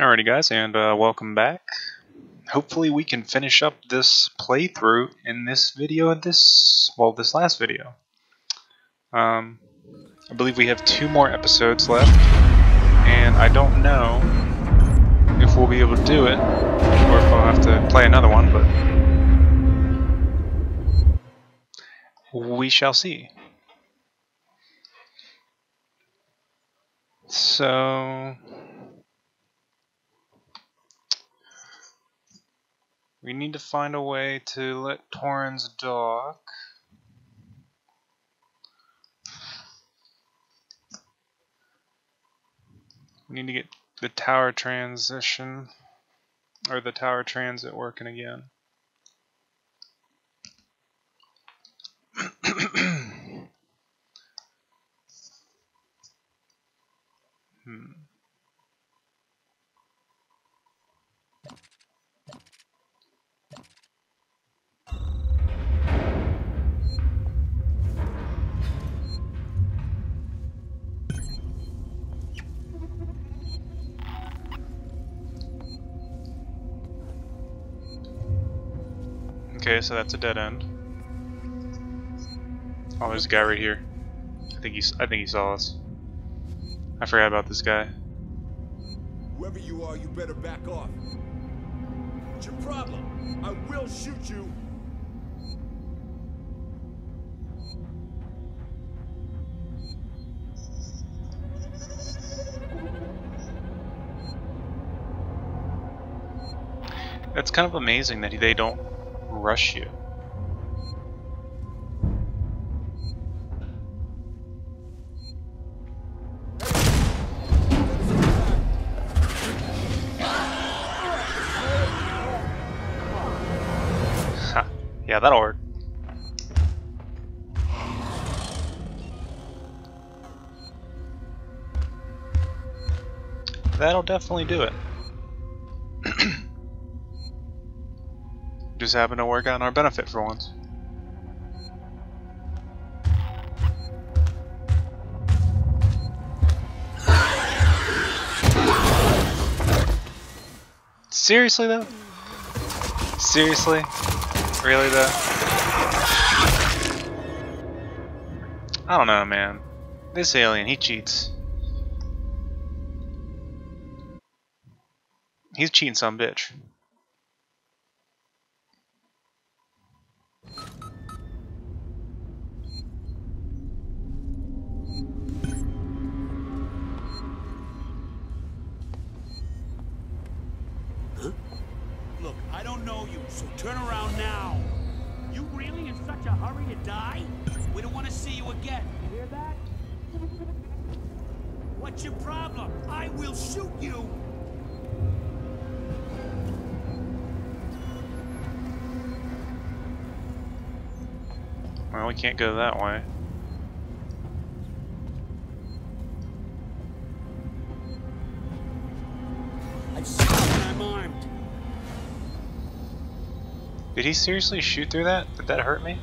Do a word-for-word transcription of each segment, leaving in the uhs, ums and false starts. Alrighty guys, and uh, welcome back. Hopefully we can finish up this playthrough in this video and this, well, this last video. Um, I believe we have two more episodes left, and I don't know if we'll be able to do it, or if I'll have to play another one, but we shall see. So... we need to find a way to let Torrens dock. We need to get the tower transition, or the tower transit working again. hmm. Okay, so that's a dead end. Oh, there's a guy right here. I think he's. I think he saw us. I forgot about this guy. Whoever you are, you better back off. What's your problem? I will shoot you. That's kind of amazing that they don't rush you. Ha, yeah, that'll work. That'll definitely do it. Just happen to work out in our benefit for once. Seriously though? Seriously? Really though? I don't know, man. This alien, he cheats. He's cheating some bitch. So turn around now. You really in such a hurry to die? We don't want to see you again. You hear that? What's your problem? I will shoot you. Well, we can't go that way. I've shot and I'm armed. Did he seriously shoot through that? Did that hurt me?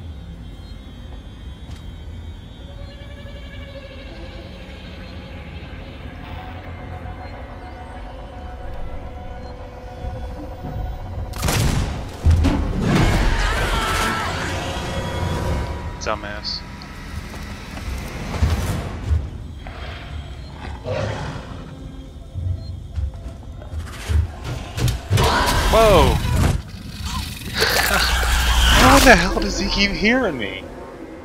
Dumbass. Whoa! How the hell does he keep hearing me?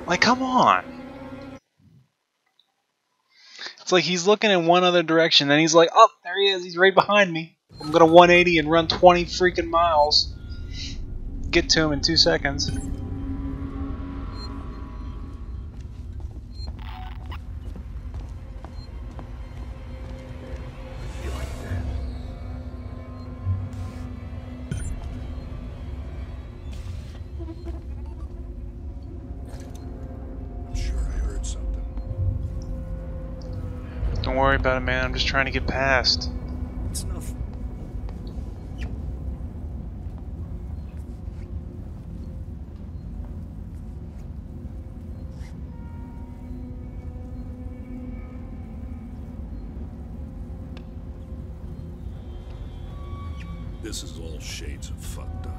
Like, come on! It's like he's looking in one other direction, then he's like, oh, there he is, he's right behind me. I'm gonna one eighty and run twenty freaking miles. Get to him in two seconds. Don't worry about it, man. I'm just trying to get past. That's enough. This is all shades of fucked up.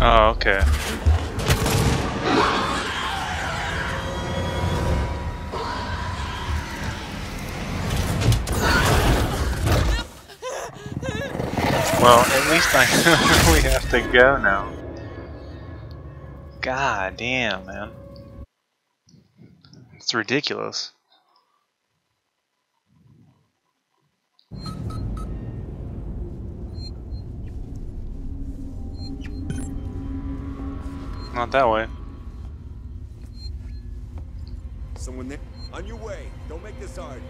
Oh, okay. Well, at least I know we have to go now. God damn, man. It's ridiculous. Not that way. Someone there? On your way. Don't make this hard.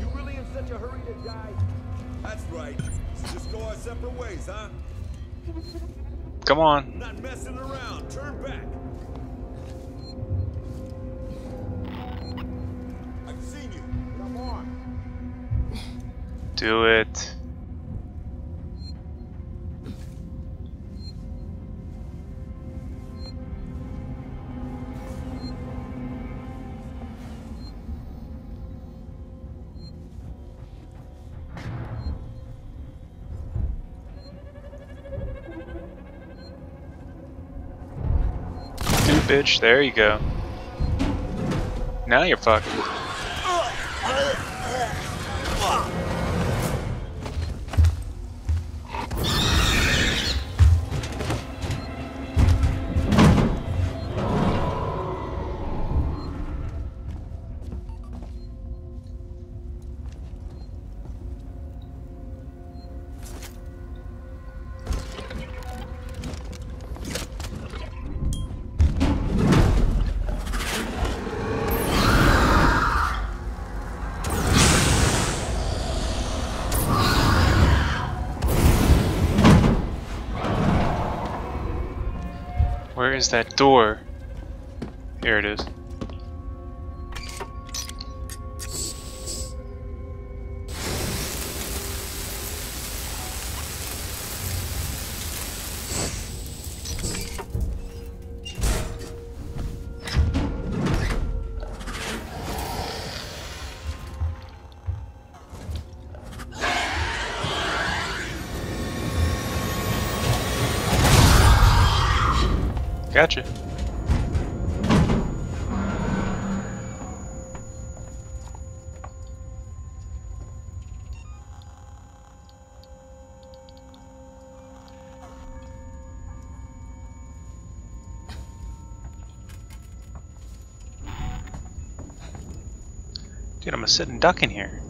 You really in such a hurry to die? That's right. So just go our separate ways, huh? Come on. I'm not messing around. Turn back. I've seen you. Come on. Do it. Bitch, there you go. Now you're fucked. Where is that door? Here it is. Gotcha. Dude, I'm a sitting duck in here.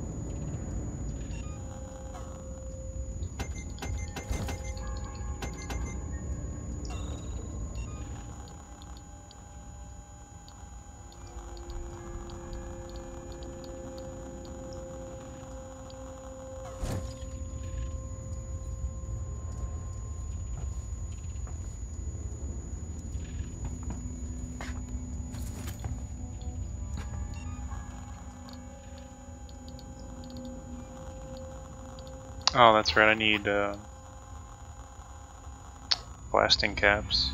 Oh, that's right, I need uh, blasting caps.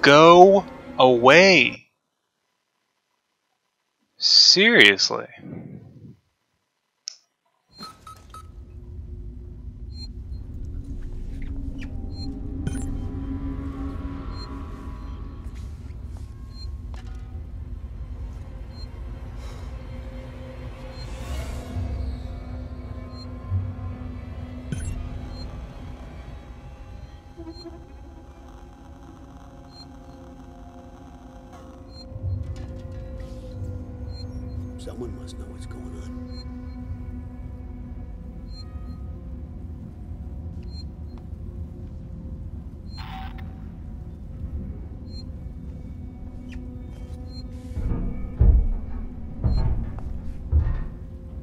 Go away! Seriously? Someone must know what's going on.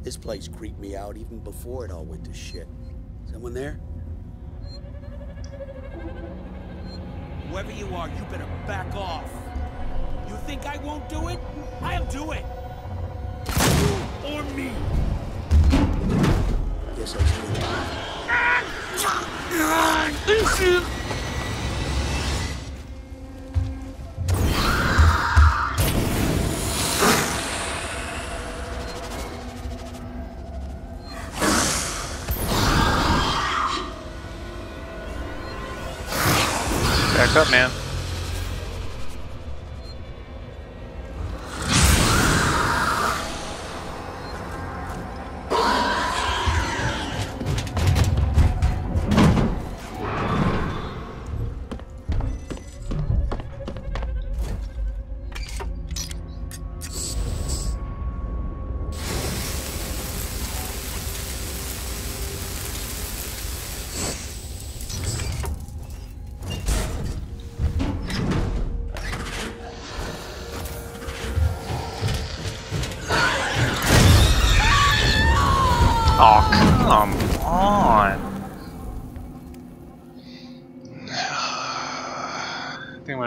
This place creeped me out even before it all went to shit. Someone there? Whoever you are, you better back off. You think I won't do it? I'll do it! You or me! Yes, I do. What's up, man?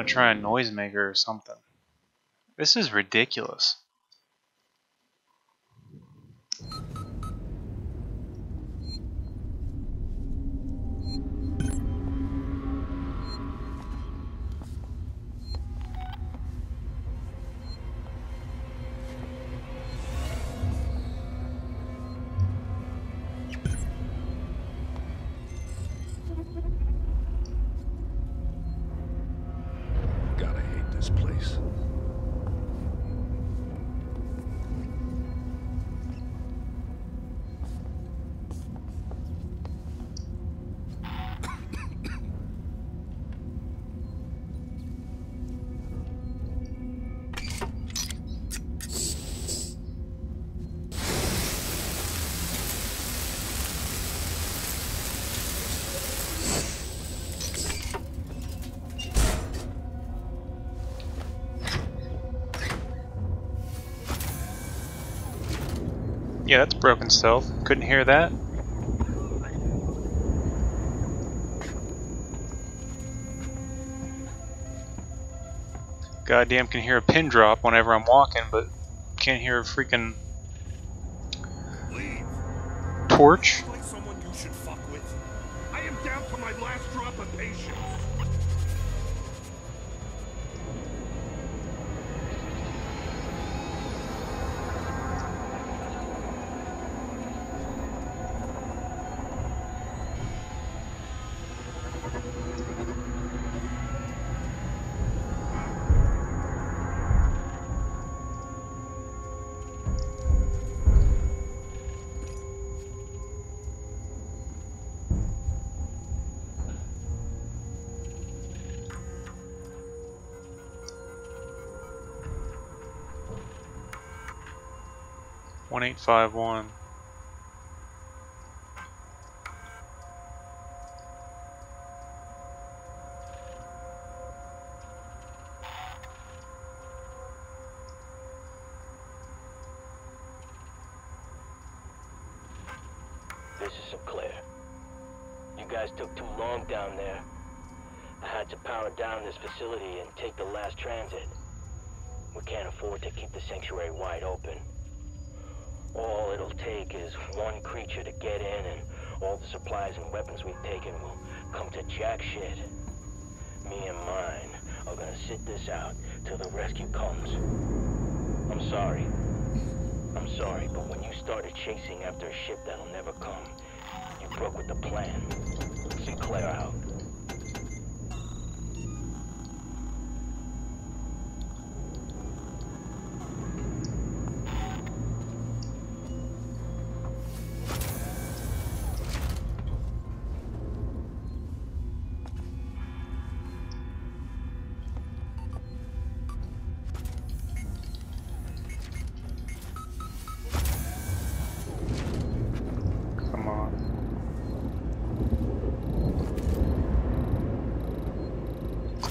Try a noisemaker or something. This is ridiculous. Yeah, that's broken stealth. Couldn't hear that. Goddamn, can hear a pin drop whenever I'm walking, but can't hear a freaking torch. Like someone you should fuck with. I am down to my last drop of patience. one eight five one. This is Sinclair. You guys took too long down there. I had to power down this facility and take the last transit. We can't afford to keep the sanctuary wide open. All it'll take is one creature to get in, and all the supplies and weapons we've taken will come to jack shit. Me and mine are gonna sit this out till the rescue comes. I'm sorry. I'm sorry, but when you started chasing after a ship that'll never come, you broke with the plan. Sinclair out.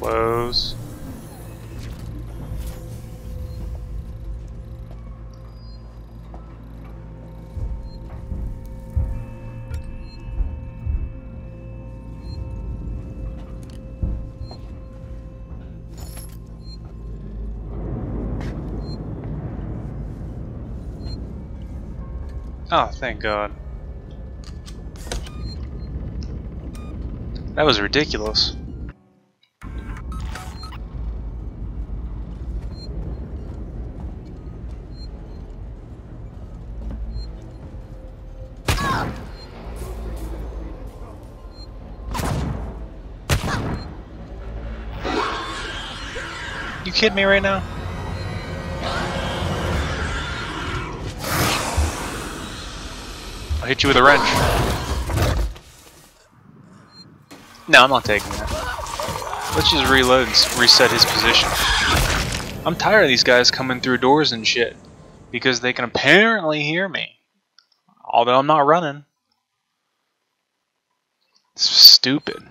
Close. Oh, thank God. That was ridiculous. You kidding me right now? I'll hit you with a wrench. No, I'm not taking that. Let's just reload and reset his position. I'm tired of these guys coming through doors and shit, because they can apparently hear me. Although I'm not running. It's stupid.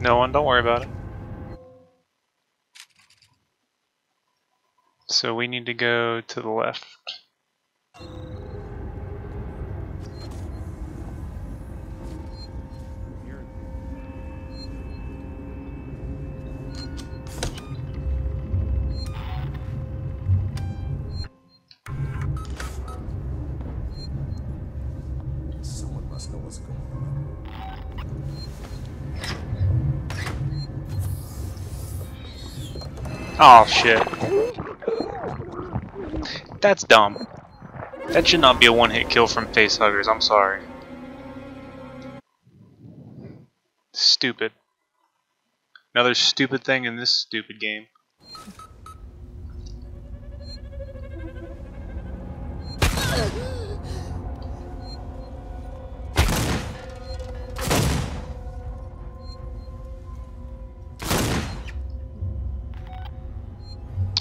No one, don't worry about it. So we need to go to the left. Oh shit. That's dumb. That should not be a one-hit kill from facehuggers, I'm sorry. Stupid. Another stupid thing in this stupid game.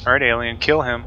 Alright, alien, kill him.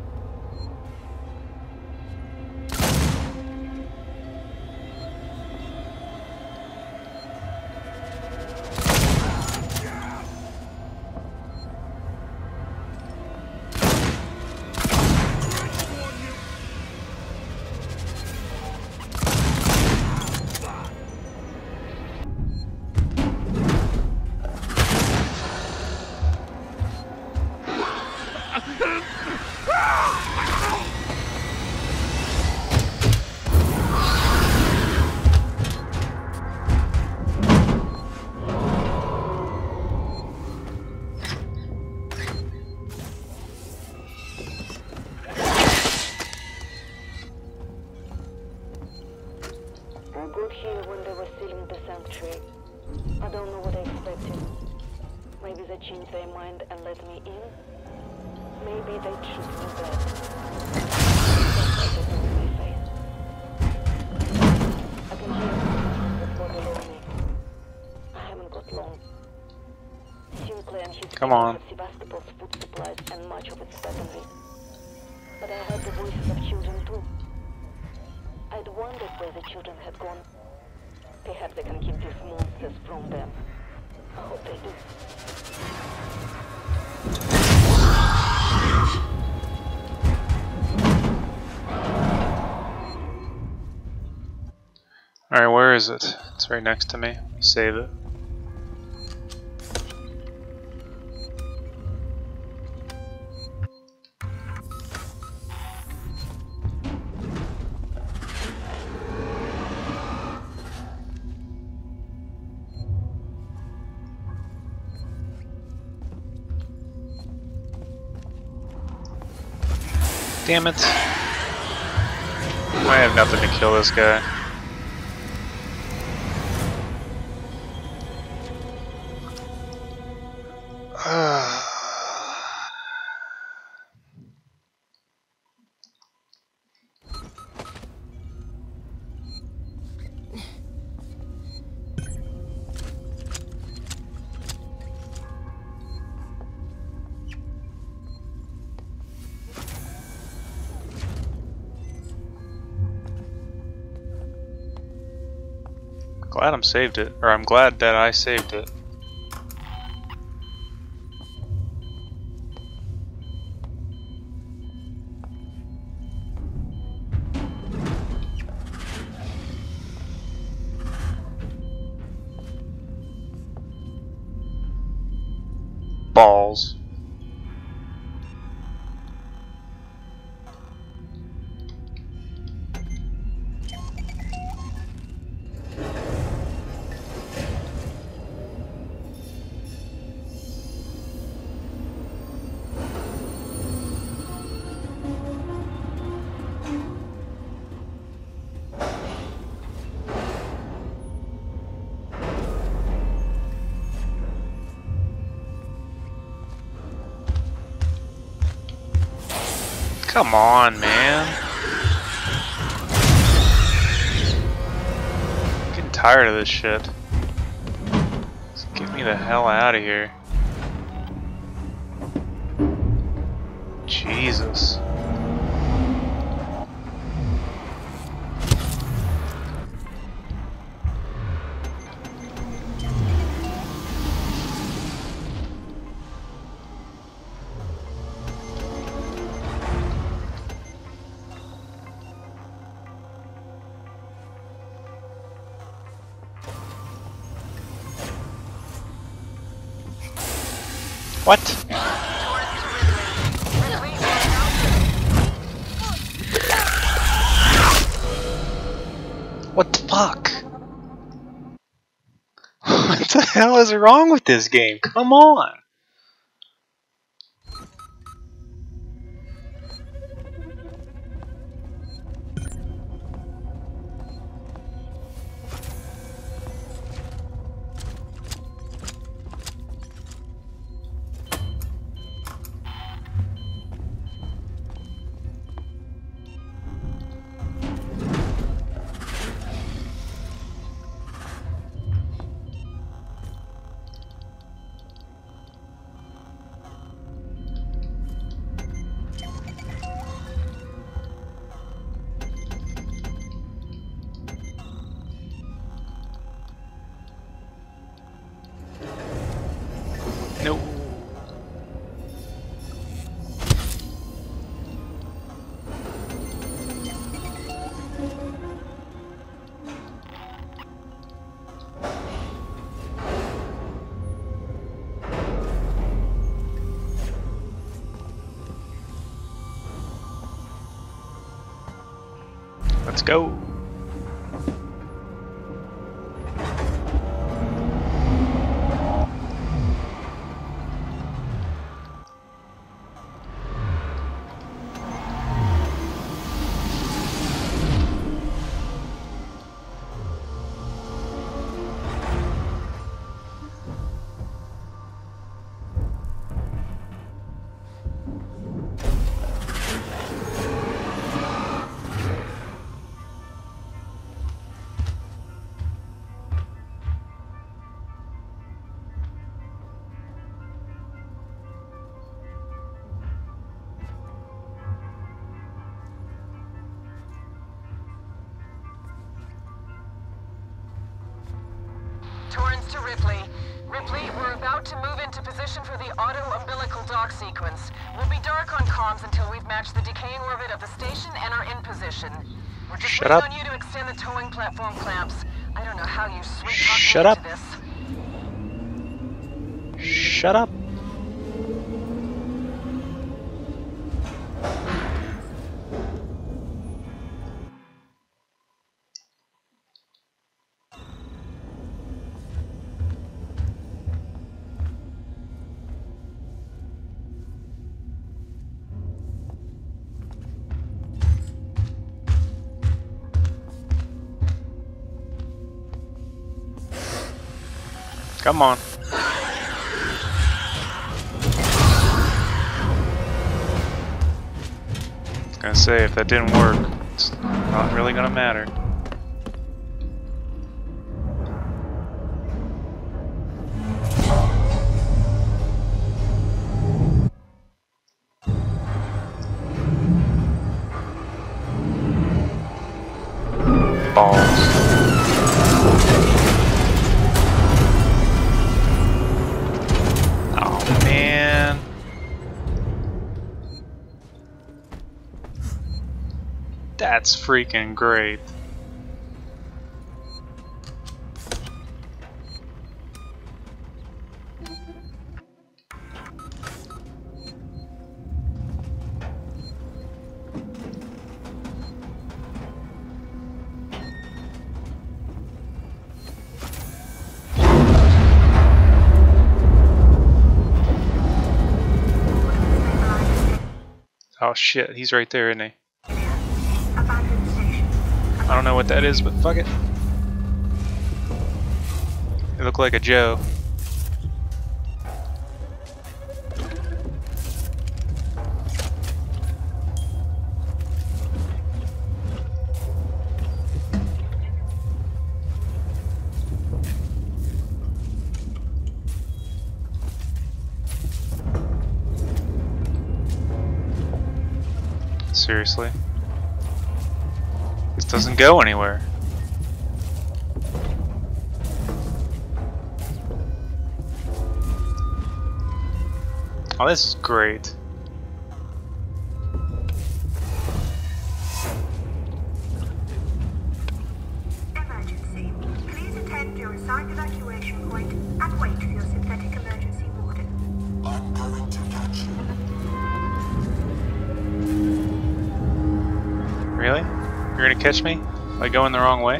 Come on. Sevastopol's food supplies and much of its weaponry. But I heard the voices of children too. I'd wondered where the children had gone. Perhaps they can keep these monsters from them. I hope they do. Alright, where is it? It's right next to me. Save it. Damn it. I have nothing to kill this guy. Glad I'm saved it, or I'm glad that I saved it. Balls. Come on, man. I'm getting tired of this shit. Just get me the hell out of here. Jesus. What? What the fuck? What the hell is wrong with this game? Come on! Let's go. Torrens to Ripley. Ripley, we're about to move into position for the auto-umbilical dock sequence. We'll be dark on comms until we've matched the decaying orbit of the station and are in position. We're just Shut waiting up. on you to extend the towing platform clamps. I don't know how you sweet talked me into this. Shut up. Come on. I was gonna say, if that didn't work, it's not really gonna matter. That's freaking great. Oh shit, he's right there, isn't he? I don't know what that is, but fuck it. It looked like a Joe. Seriously? Doesn't go anywhere. Oh, this is great. Emergency. Please attend your assigned evacuation point and wait for your synthetic emergency warden. I'm going to catch you. Really? You're gonna catch me by going the wrong way?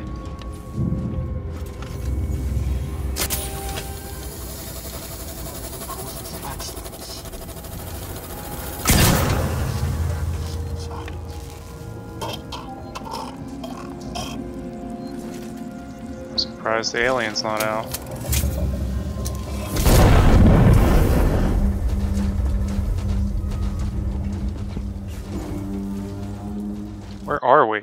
I'm surprised the alien's not out. Where are we?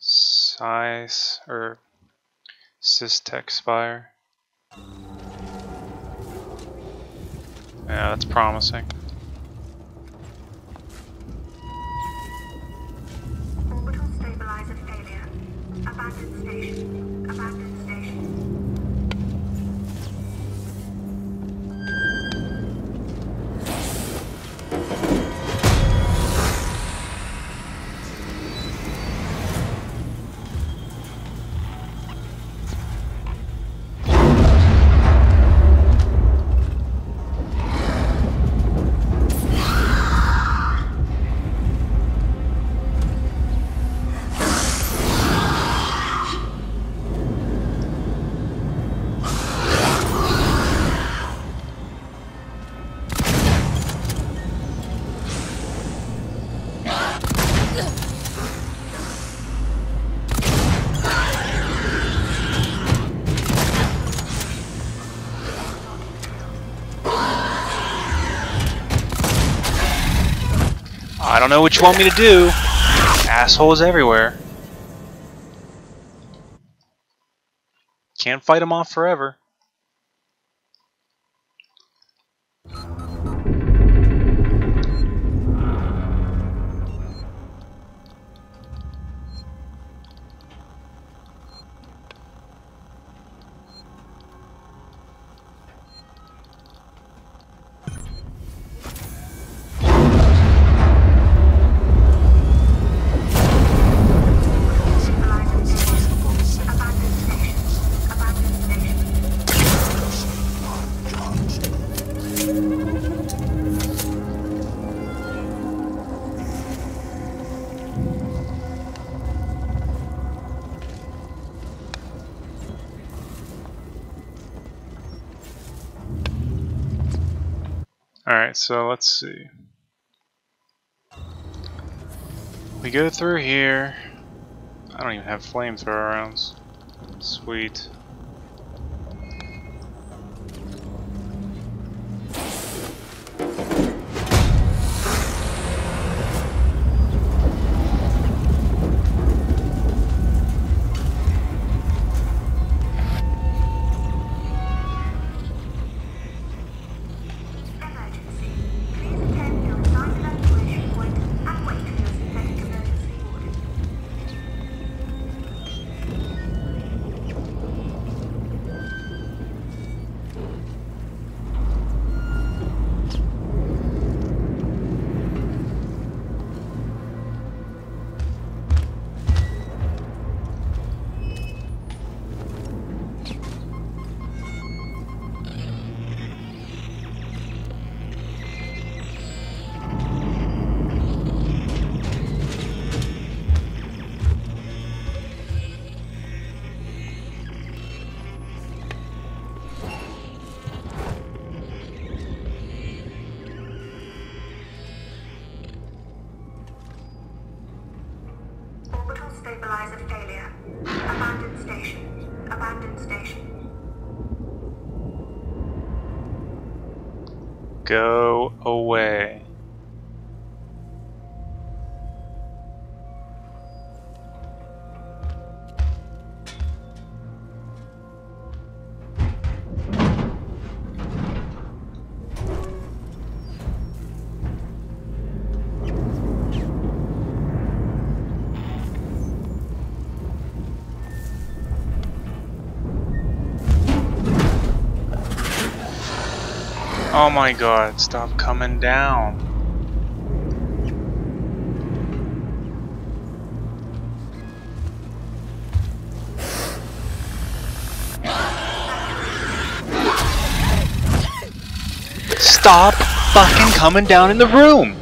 Size or Systech Spire. Yeah, that's promising. Orbital stabilizer failure. Abandoned station. Abandoned station. I don't know what you want me to do. Assholes everywhere. Can't fight them off forever. Alright, so let's see. We go through here. I don't even have flamethrower rounds. Sweet. Go away. Oh my god, stop coming down. Stop fucking coming down in the room!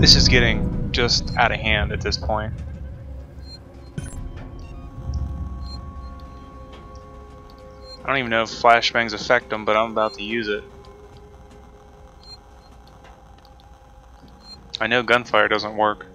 This is getting just out of hand at this point. I don't even know if flashbangs affect them, but I'm about to use it. I know gunfire doesn't work.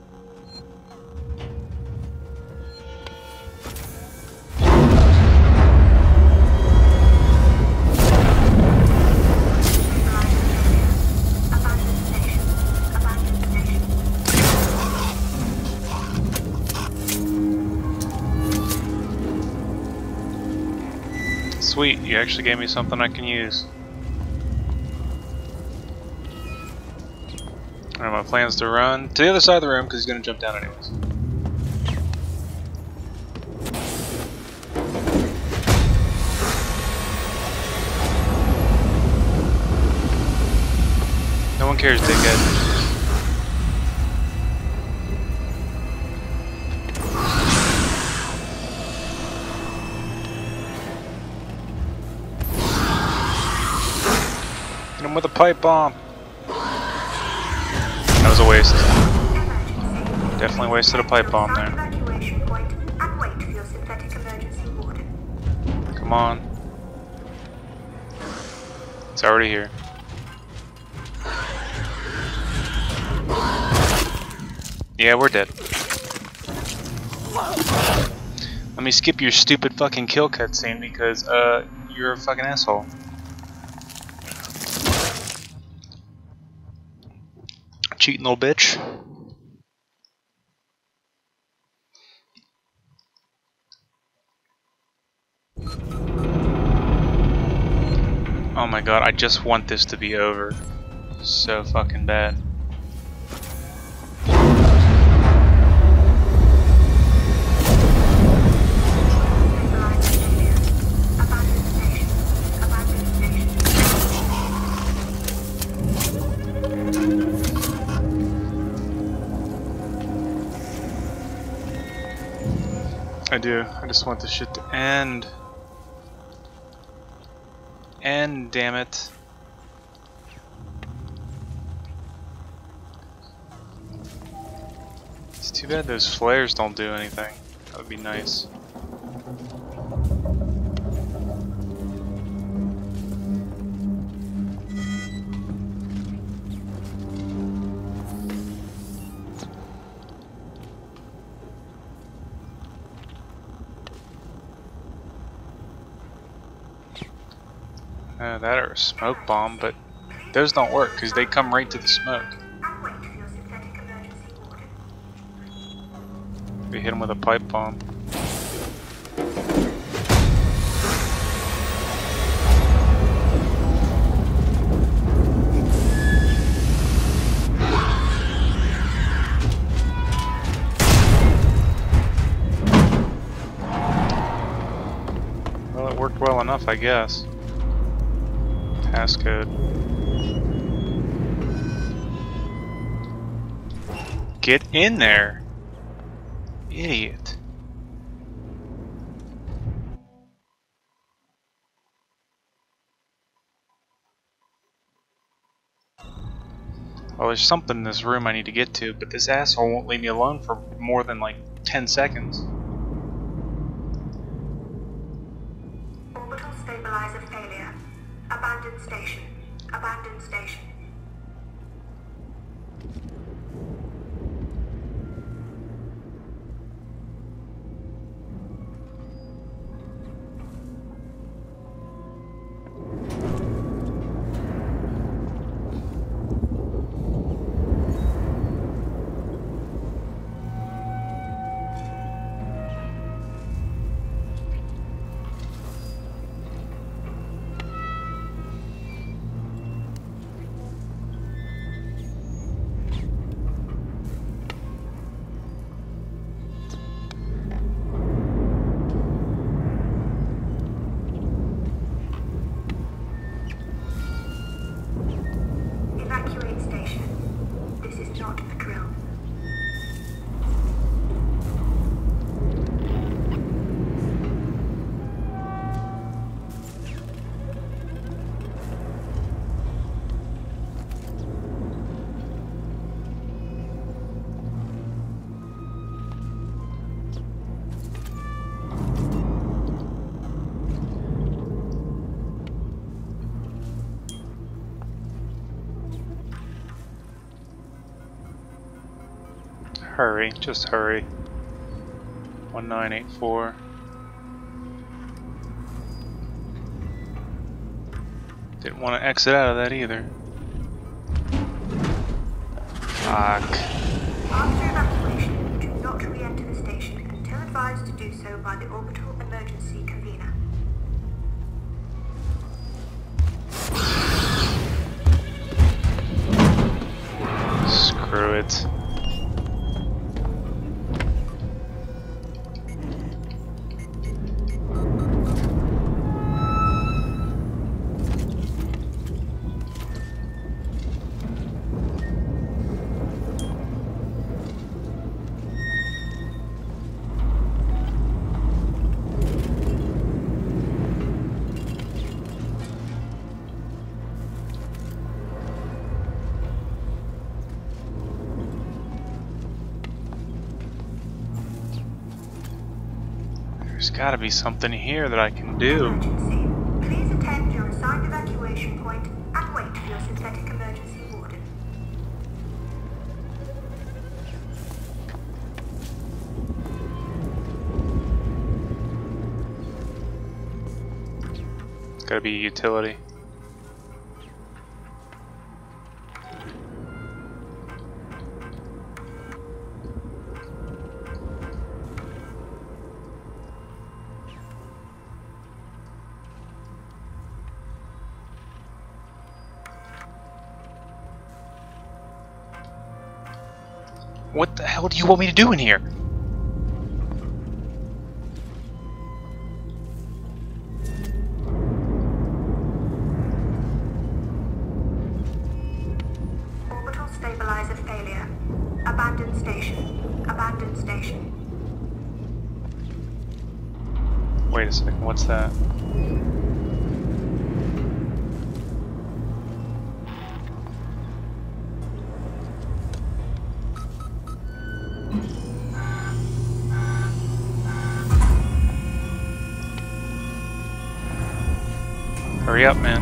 Sweet, you actually gave me something I can use. Alright, my plan's to run to the other side of the room because he's gonna jump down anyways. No one cares, dickhead. With a pipe bomb. That was a waste. Definitely wasted a pipe bomb there. Come on. It's already here. Yeah, we're dead. Let me skip your stupid fucking kill cutscene because, uh, you're a fucking asshole. Cheating little bitch. Oh my god, I just want this to be over so fucking bad. I do. I just want this shit to end. End, damn it. It's too bad those flares don't do anything. That would be nice. Uh, that or a smoke bomb, but those don't work because they come right to the smoke. We hit them with a pipe bomb. Well, it worked well enough, I guess. Passcode. Get in there, idiot. Well, there's something in this room I need to get to, but this asshole won't leave me alone for more than like ten seconds. Orbital stabilizer failure. Abandoned station. Abandoned station. dog in the grill. Hurry, just hurry. one nine eight four. Didn't want to exit out of that either. Fuck. After evacuation, do not re-enter the station until advised to do so by the orbital emergency convener. Screw it. There's gotta be something here that I can do. Emergency. Please attend your assigned evacuation point and wait for your synthetic emergency warden. It's gotta be a utility. What the hell do you want me to do in here? Orbital stabilizer failure. Abandoned station. Abandoned station. Wait a second, what's that? Hurry up, man.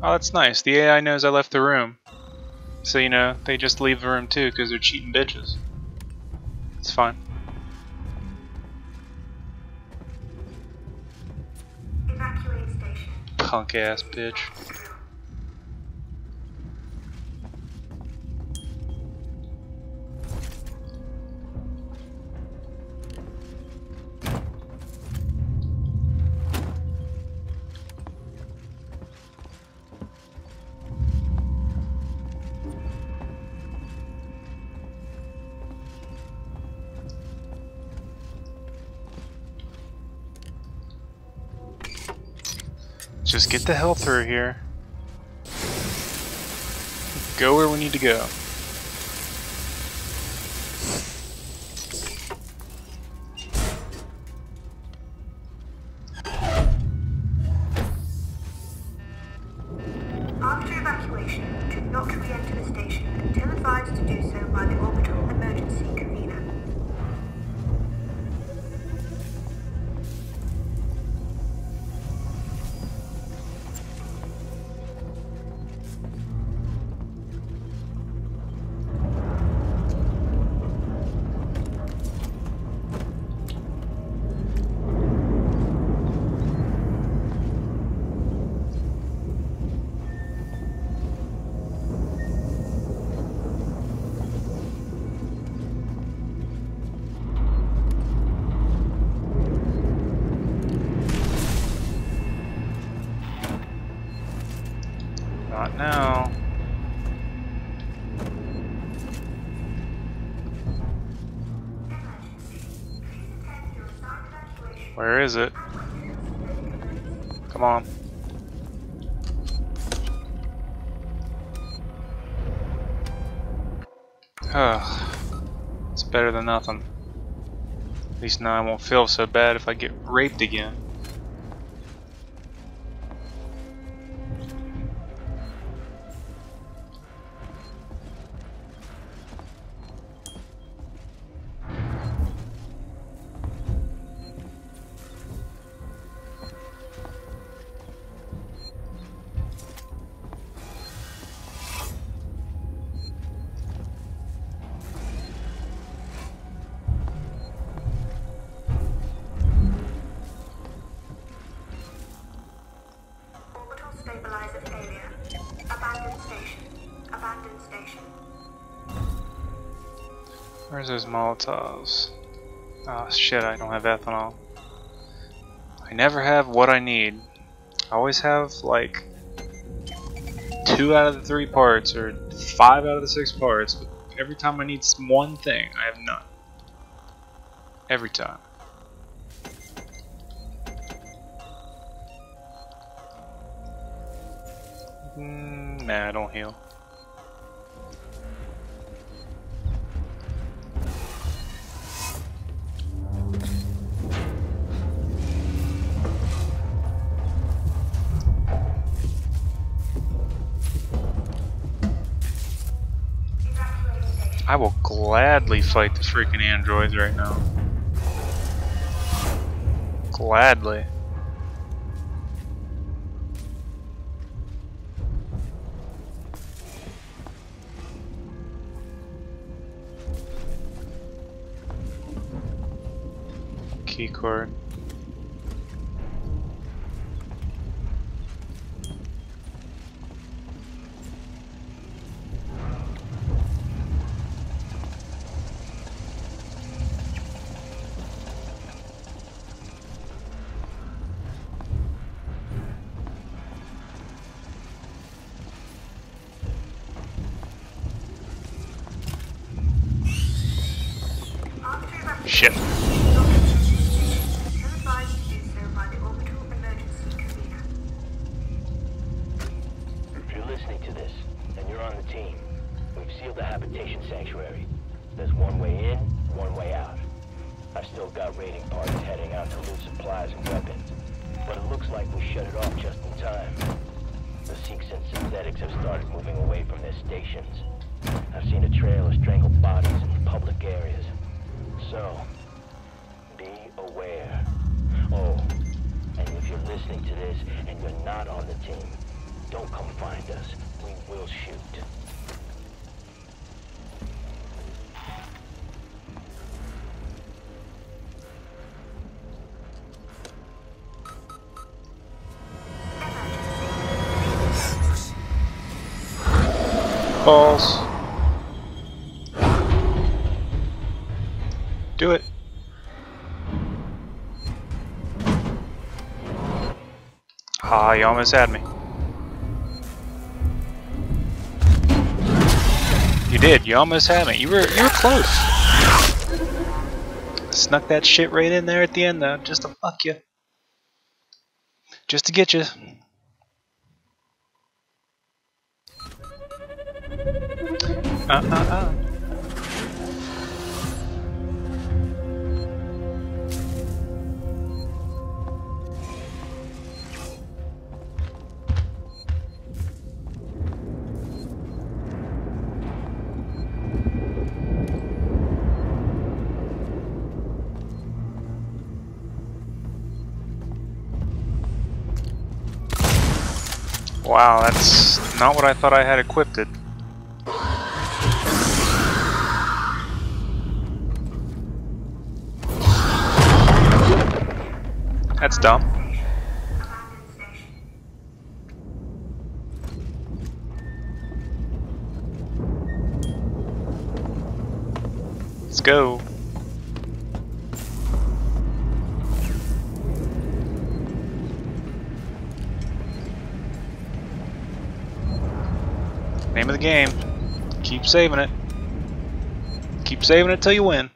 Oh, that's nice. The A I knows I left the room. So, you know, they just leave the room too because they're cheating bitches. It's fine. Evacuate station. Punk ass bitch. Just get the hell through here. Go where we need to go. After evacuation, do not re-enter the station until advised to do so by the orbital emergency convener. Where is it? Come on. Ugh. It's better than nothing. At least now I won't feel so bad if I get raped again. Where's those Molotovs? Ah, oh, shit, I don't have ethanol. I never have what I need. I always have, like, two out of the three parts, or five out of the six parts, but every time I need one thing, I have none. Every time. Mm, nah, I don't heal. I will gladly fight the freaking androids right now. Gladly. Keycord. Shit. If you're listening to this, and you're on the team, we've sealed the habitation sanctuary. There's one way in, one way out. I've still got raiding parties heading out to loot supplies and weapons, but it looks like we shut it off just in time. The Sikhs and synthetics have started moving away from their stations. I've seen a trail of strangled bodies in public areas. So, be aware. Oh, and if you're listening to this and you're not on the team, don't come find us. We will shoot. Balls. Do it. Ah, you almost had me. You did. You almost had me. You were, you were close. Snuck that shit right in there at the end, though, just to fuck you, just to get you. Uh uh uh. Wow, that's not what I thought I had equipped it. That's dumb. Let's go. Name of the game. Keep saving it. Keep saving it till you win.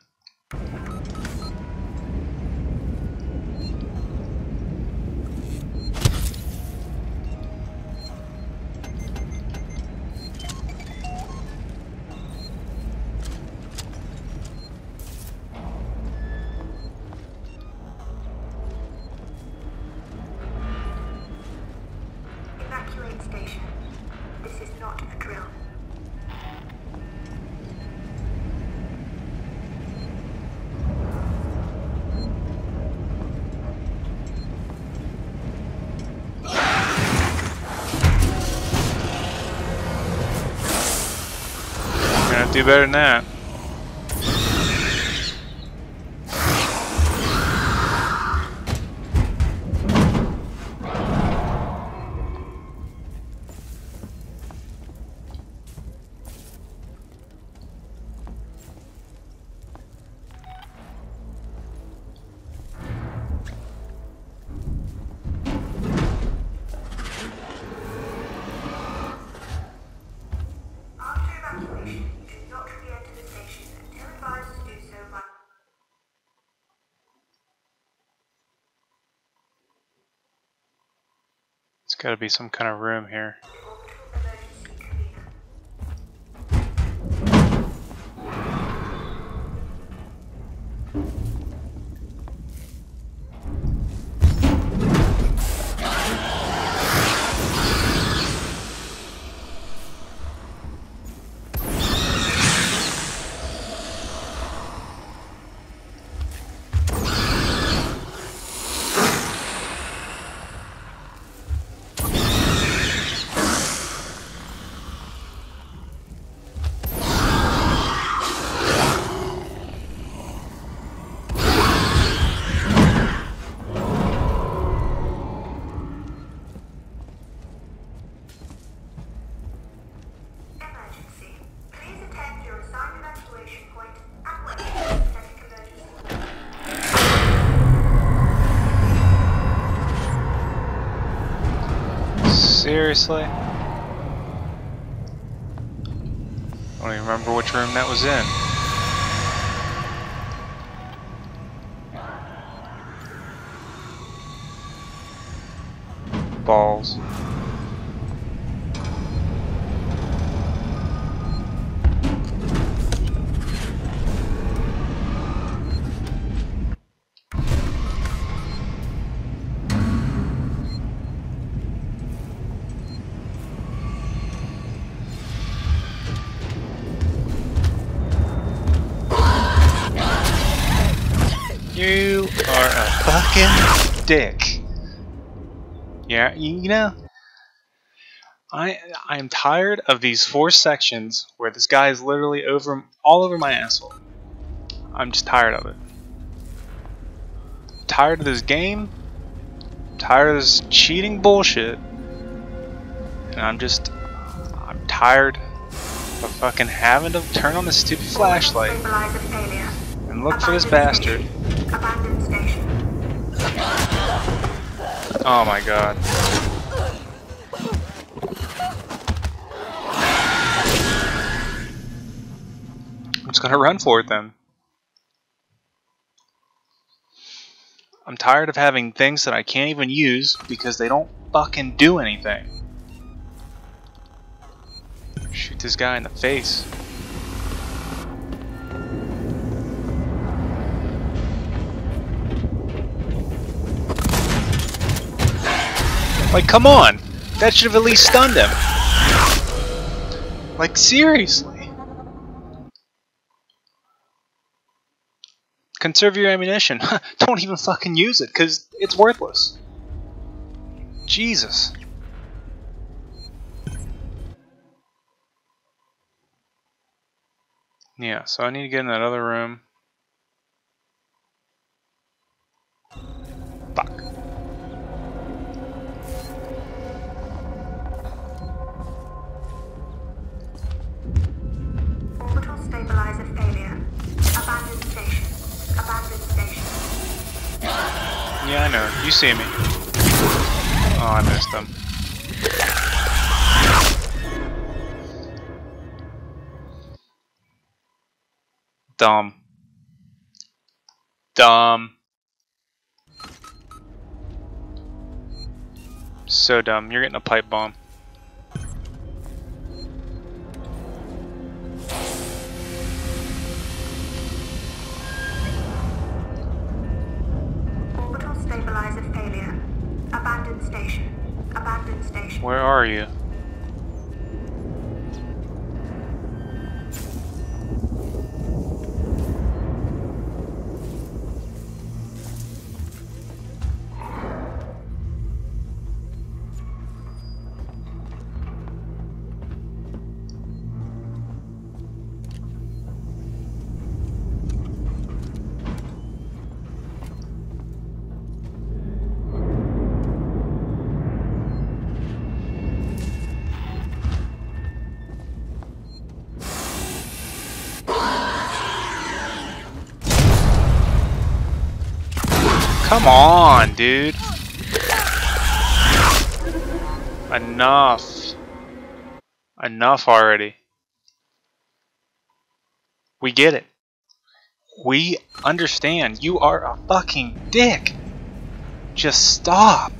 Do better than that. There's gotta be some kind of room here. Seriously? I don't even remember which room that was in. You are a fucking dick. Yeah, you, you know, I I'm tired of these four sections where this guy is literally over all over my asshole. I'm just tired of it. I'm tired of this game. I'm tired of this cheating bullshit. And I'm just I'm tired of fucking having to turn on this stupid flashlight and look for this bastard. Abandoned station. Oh my god. I'm just gonna run for it then. I'm tired of having things that I can't even use because they don't fucking do anything. Shoot this guy in the face. Like, come on! That should have at least stunned him! Like, seriously! Conserve your ammunition. Don't even fucking use it, because it's worthless. Jesus. Yeah, so I need to get in that other room. Fuck. Stabilizer failure. Abandoned station. Abandoned station. Yeah, I know. You see me. Oh, I missed them. Dumb. Dumb. So dumb. You're getting a pipe bomb. Where are you? Come on, dude. Enough. Enough already. We get it. We understand. You are a fucking dick. Just stop.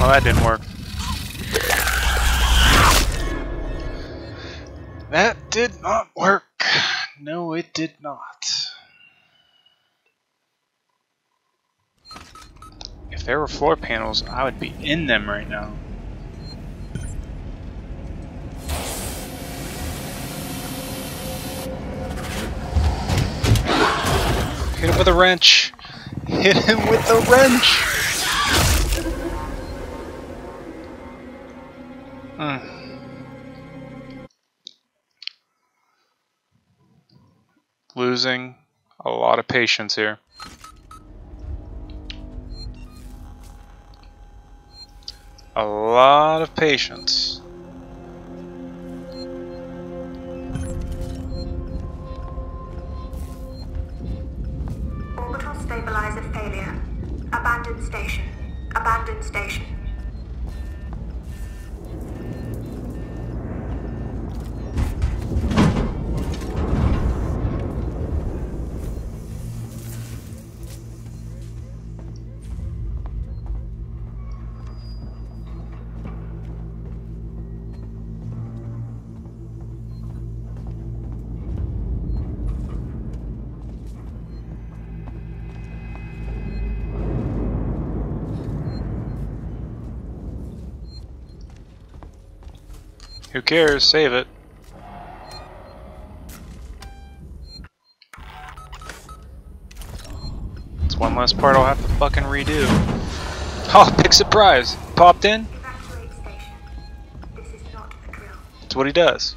Well, that didn't work. That did not work. No, it did not. If there were floor panels, I would be in them right now. Hit him with a wrench. Hit him with a wrench. Losing a lot of patience here. A lot of patience. Orbital stabilizer failure. Abandoned station. Abandoned station. Who cares? Save it. It's one less part I'll have to fucking redo. Oh, big surprise! Popped in? Evacuate station. This is not a drill. That's what he does.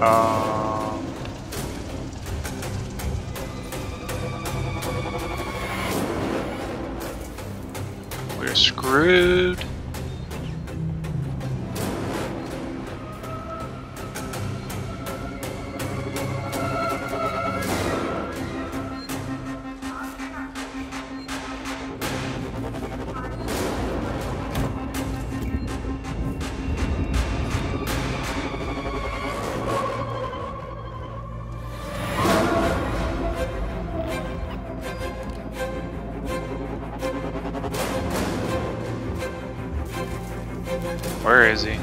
Um, we're screwed. Where is he?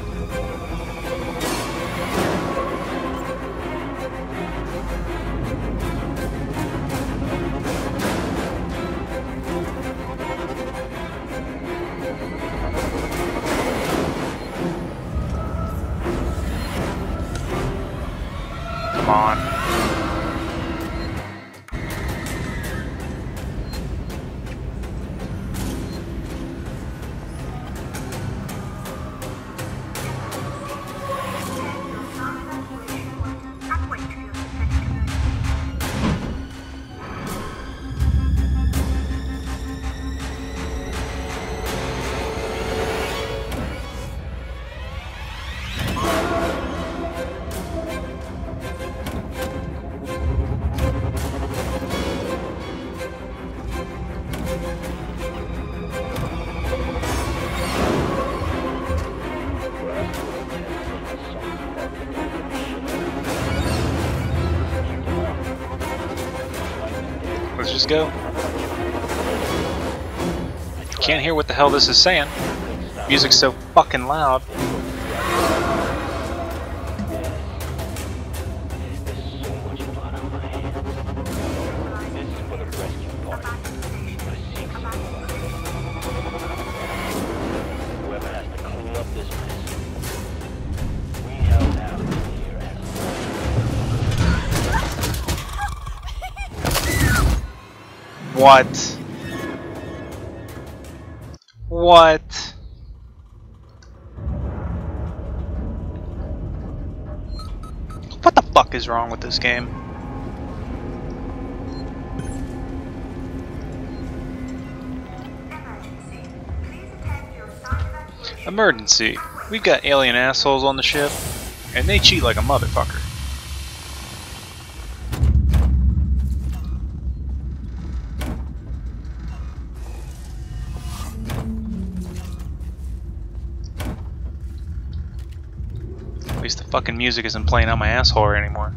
Come on. Let's go. Can't hear what the hell this is saying. Music's so fucking loud. What? What? What the fuck is wrong with this game? Emergency. We've got alien assholes on the ship, and they cheat like a motherfucker. At least the fucking music isn't playing out my asshole anymore.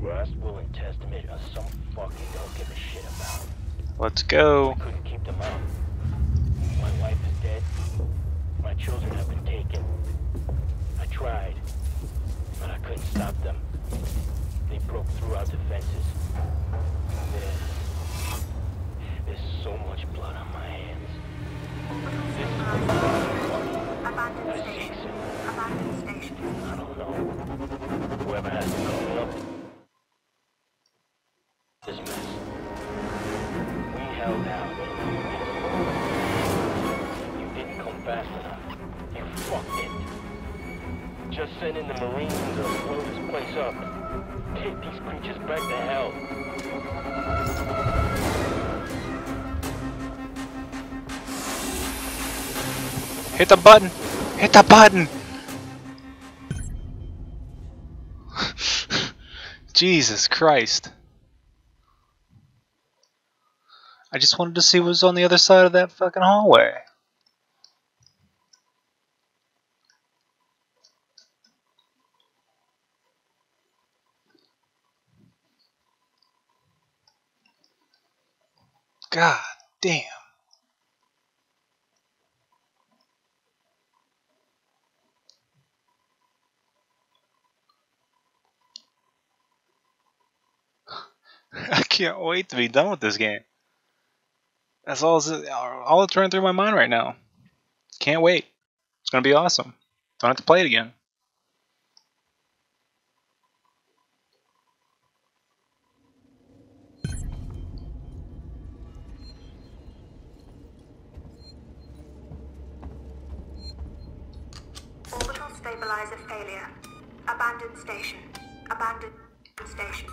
Russ will testimony on some fuck you don't give a shit about. Let's go. I couldn't keep them out. My wife is dead. My children have been taken. I tried, but I couldn't stop them. They broke through our defenses. There's, there's so much blood on my hands. Just send in the Marines to blow this place up. Take these creatures back to hell. Hit the button! Hit the button! Jesus Christ. I just wanted to see what was on the other side of that fucking hallway. God damn. I can't wait to be done with this game. That's all all that's running through my mind right now. Can't wait. It's gonna be awesome. Don't have to play it again. Orbital stabilizer failure. Abandoned station. Abandoned station.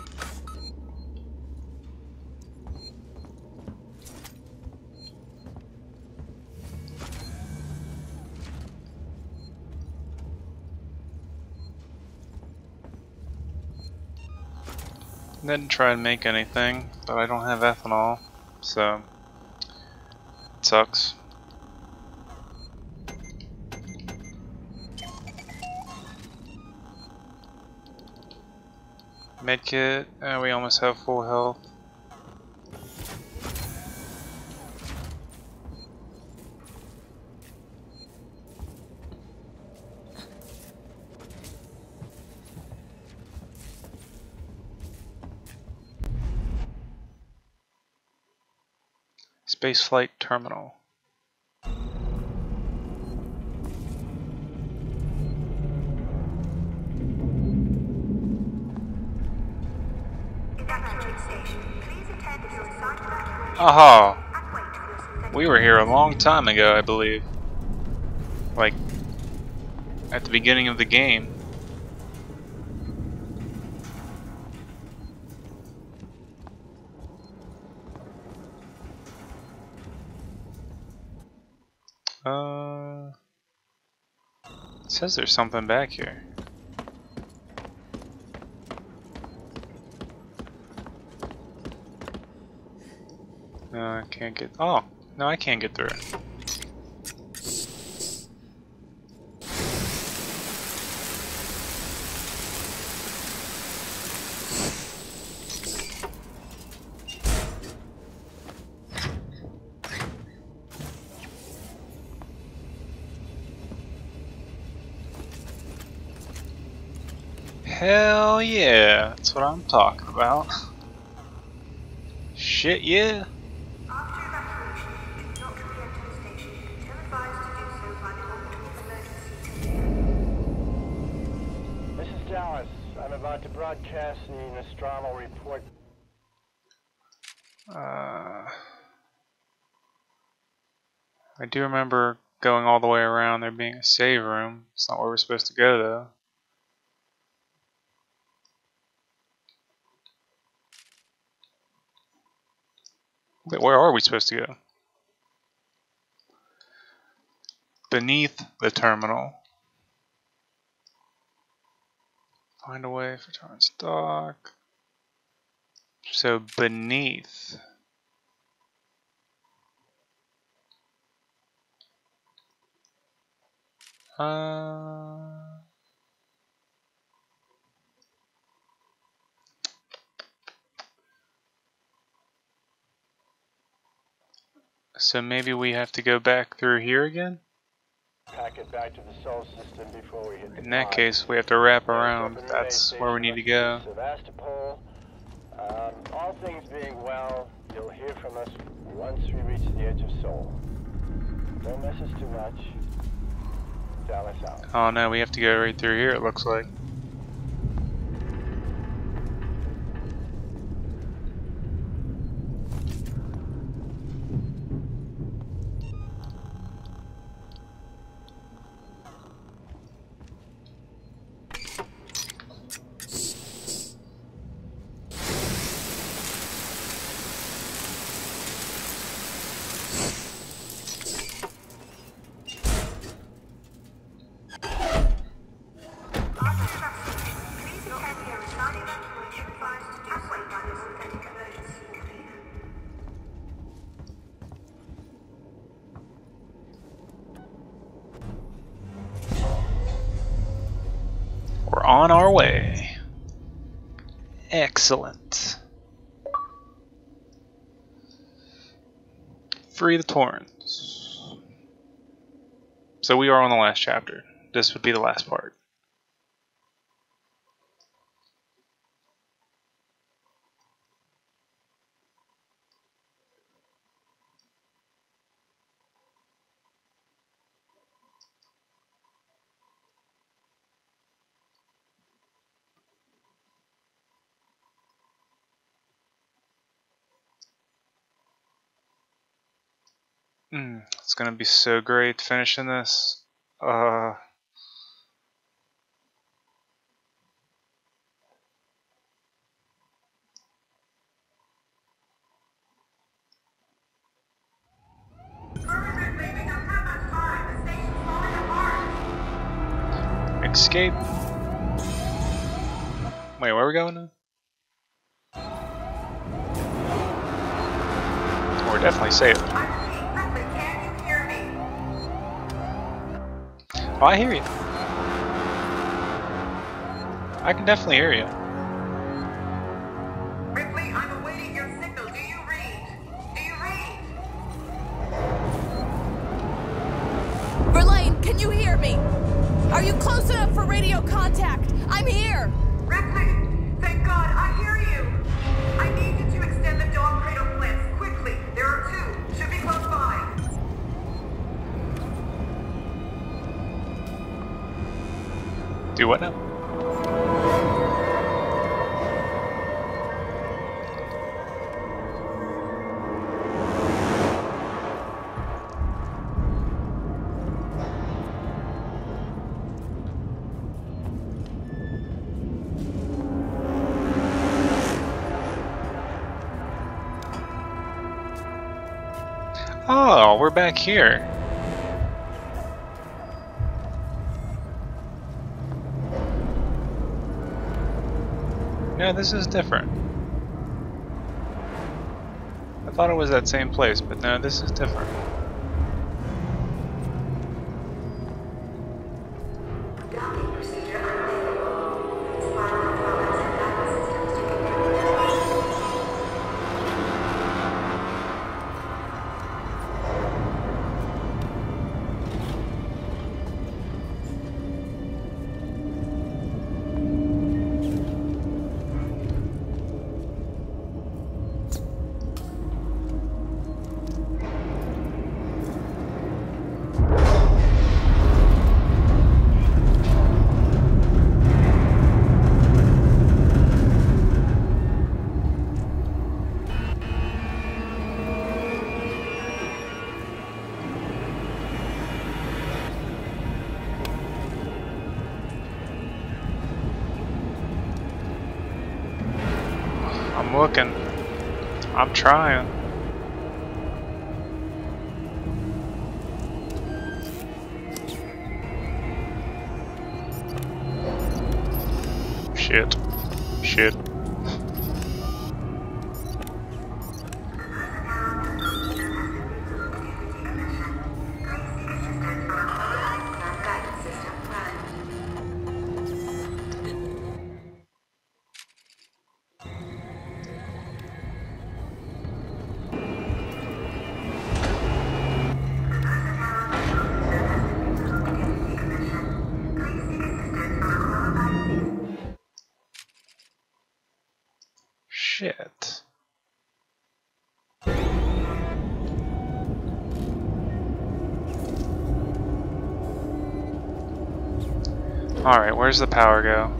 Didn't try and make anything, but I don't have ethanol, so it sucks. Medkit, uh, we almost have full health. Spaceflight terminal. Aha! We were here a long time ago, I believe. Like, at the beginning of the game. Uh, it says there's something back here. No, I can't get. Oh, no, I can't get through it. Hell yeah, that's what I'm talking about. Shit yeah. After evacuation, you do not return to the station. You are advised to do so by the orbital emergency. This is Dallas. I'm about to broadcast the Nostromo report. Uh, I do remember going all the way around there being a save room. It's not where we're supposed to go though. Wait, where are we supposed to go? Beneath the terminal. Find a way for Torrens dock. So beneath. Uh... So maybe we have to go back through here again? Pack it back to the solar system before we hit the In that pond. case, we have to wrap around. That's where we need to go. Sevastopol. Um, all things being well, you'll hear from us once we reach the edge of Seoul. Don't miss us too much. Dallas out. Oh no, we have to go right through here, it looks like. On our way. Excellent. Free the Torrens. So we are on the last chapter. This would be the last part. Mm, it's gonna be so great finishing this. Uh, escape. Wait, where are we going now? We're definitely safe. Oh, I hear you. I can definitely hear you. Ripley, I'm awaiting your signal. Do you read? Do you read? Verlaine, can you hear me? Are you close enough for radio contact? I'm here. Ripley, thank God, I hear you. I need you to extend the dog cradle plants quickly. There are two. Should be close by. Do what now? Oh, we're back here. Yeah, this is different. I thought it was that same place, but no, this is different. I'm looking. I'm trying. Shit. Shit. Shit. Alright, where's the power go?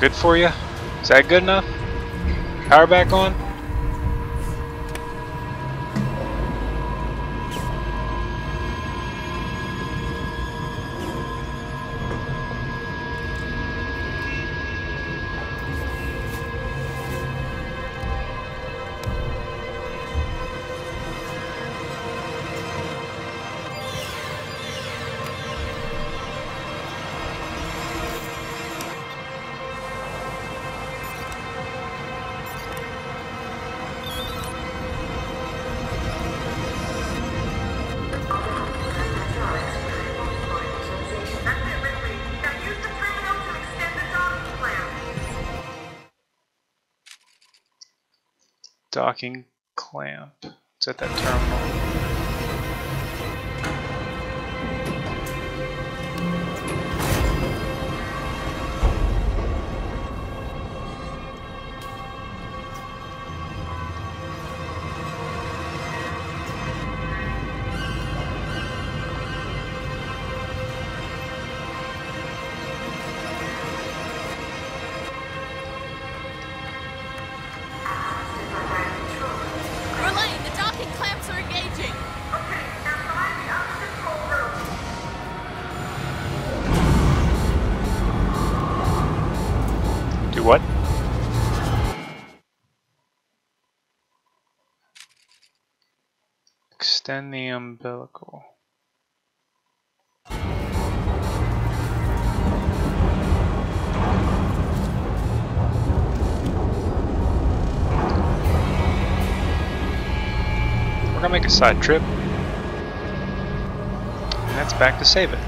Good for you? Is that good enough? Power back on? Docking clamp. It's at that terminal. Extend the umbilical. We're gonna make a side trip, and that's back to save it.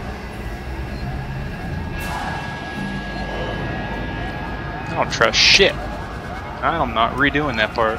I don't trust shit. I'm not redoing that part.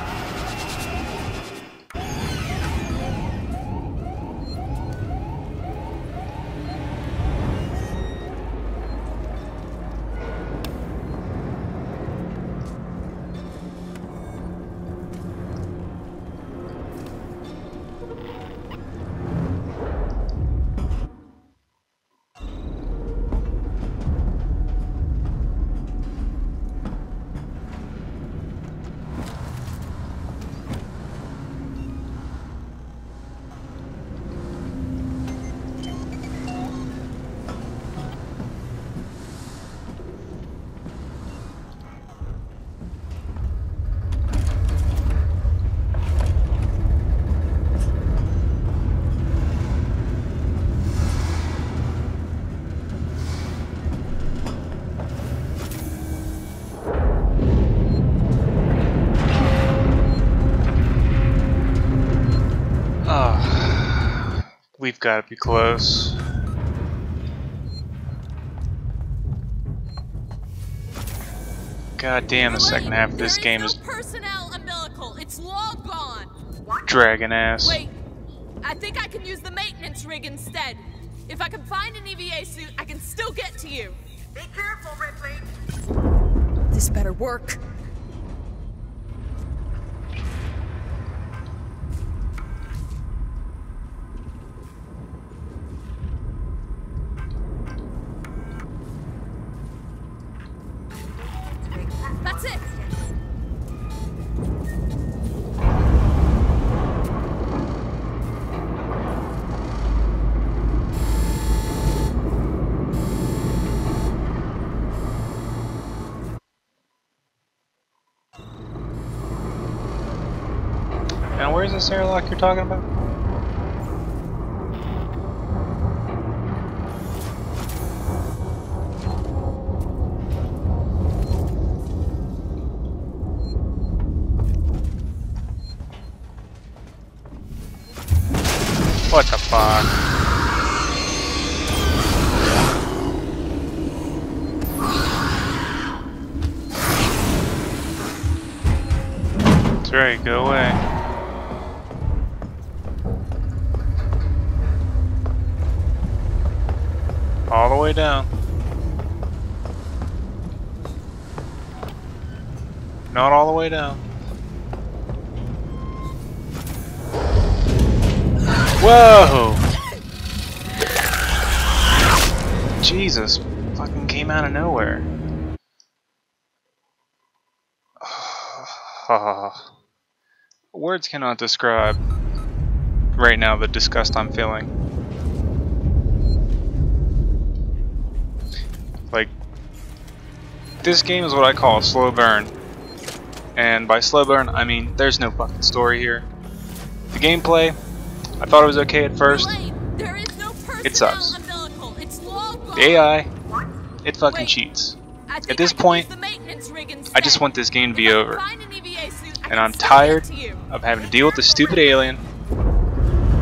We've got to be close. God damn, the second half of this game is personnel umbilical. It's long gone. Dragon ass. Wait, I think I can use the maintenance rig instead. If I can find an E V A suit, I can still get to you. Be careful, Ripley. This better work. Now where's this airlock you're talking about? What the fuck? Right, go away. All the way down. Not all the way down. Whoa! Jesus, fucking came out of nowhere. Oh. Words cannot describe right now the disgust I'm feeling. Like, this game is what I call a slow burn. And by slow burn, I mean there's no fucking story here. The gameplay, I thought it was okay at first. There is no it sucks. It's the A I, it fucking Wait, cheats. At this I point, I just want this game to be over. And I'm tired of having to deal with this stupid alien.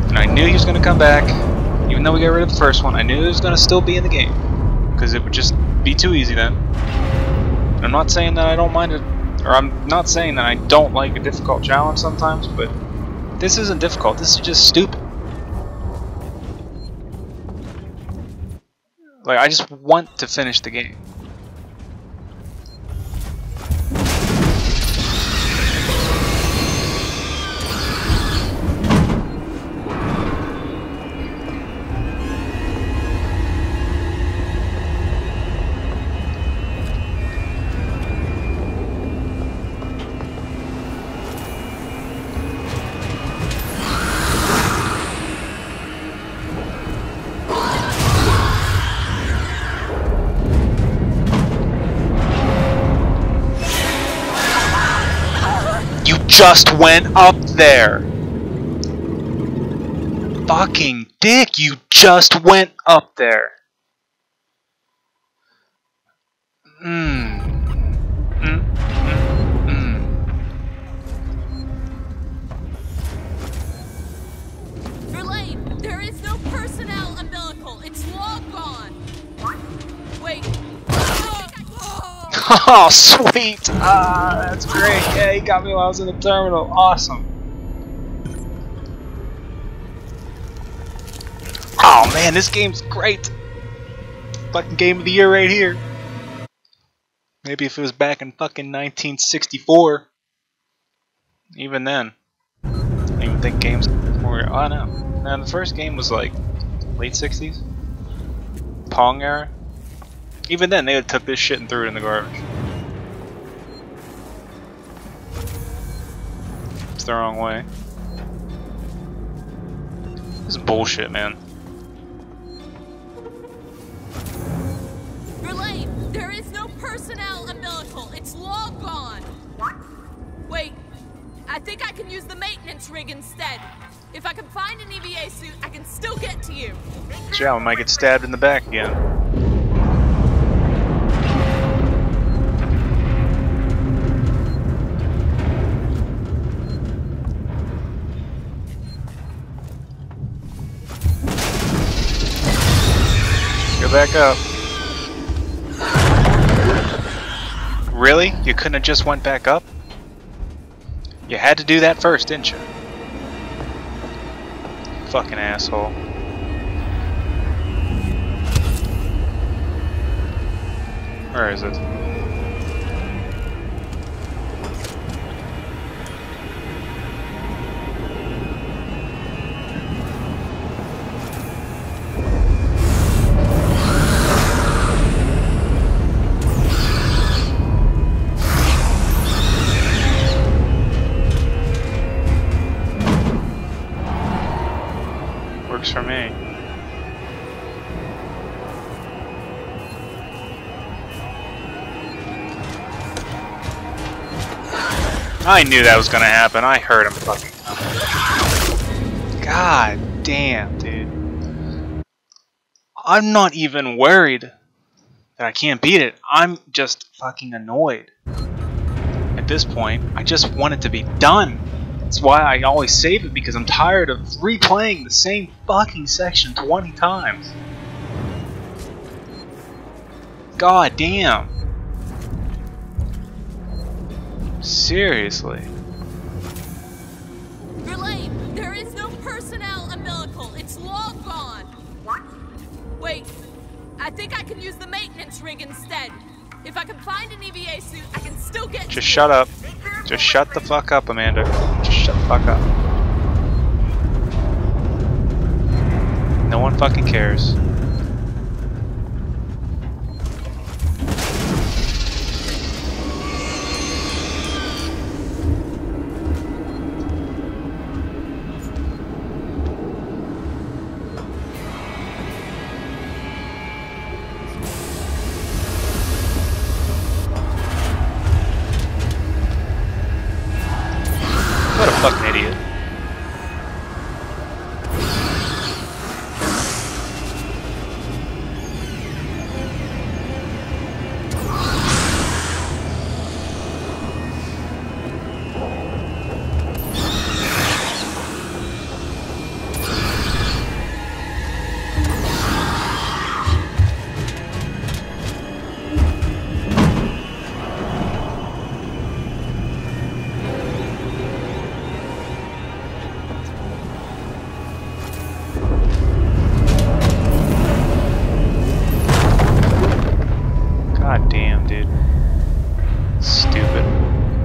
And I knew he was going to come back. Even though we got rid of the first one, I knew he was going to still be in the game. Because it would just be too easy then. And I'm not saying that I don't mind it. Or I'm not saying that I don't like a difficult challenge sometimes. But this isn't difficult. This is just stupid. Like, I just want to finish the game. Just went up there. Fucking dick, you just went up there. Mmm. Mm, mm, mm. Verlaine, there is no personnel umbilical. It's long gone. Wait. Oh, sweet! Ah, that's great. Yeah, he got me while I was in the terminal. Awesome. Oh man, this game's great. Fucking game of the year right here. Maybe if it was back in fucking nineteen sixty-four. Even then, I don't even think games were. Oh no. Now the first game was like late sixties, Pong era. Even then, they would took this shit and threw it in the garbage. It's the wrong way. This is bullshit, man. Verlaine, there is no personnel umbilical. It's long gone. Wait, I think I can use the maintenance rig instead. If I can find an E V A suit, I can still get to you. Yeah, we might get stabbed in the back again. Back up. Really? You couldn't have just went back up? You had to do that first, didn't you? Fucking asshole. Where is it? For me. I knew that was gonna happen. I heard him fucking God damn, dude. I'm not even worried that I can't beat it. I'm just fucking annoyed. At this point, I just want it to be done. That's why I always save it, because I'm tired of replaying the same fucking section twenty times. God damn. Seriously. Verlaine, there is no personnel umbilical. It's long gone. What? Wait, I think I can use the maintenance rig instead. If I can find an E V A suit, I can still get. Just shut up. Just shut the fuck up, Amanda. Just shut the fuck up. No one fucking cares.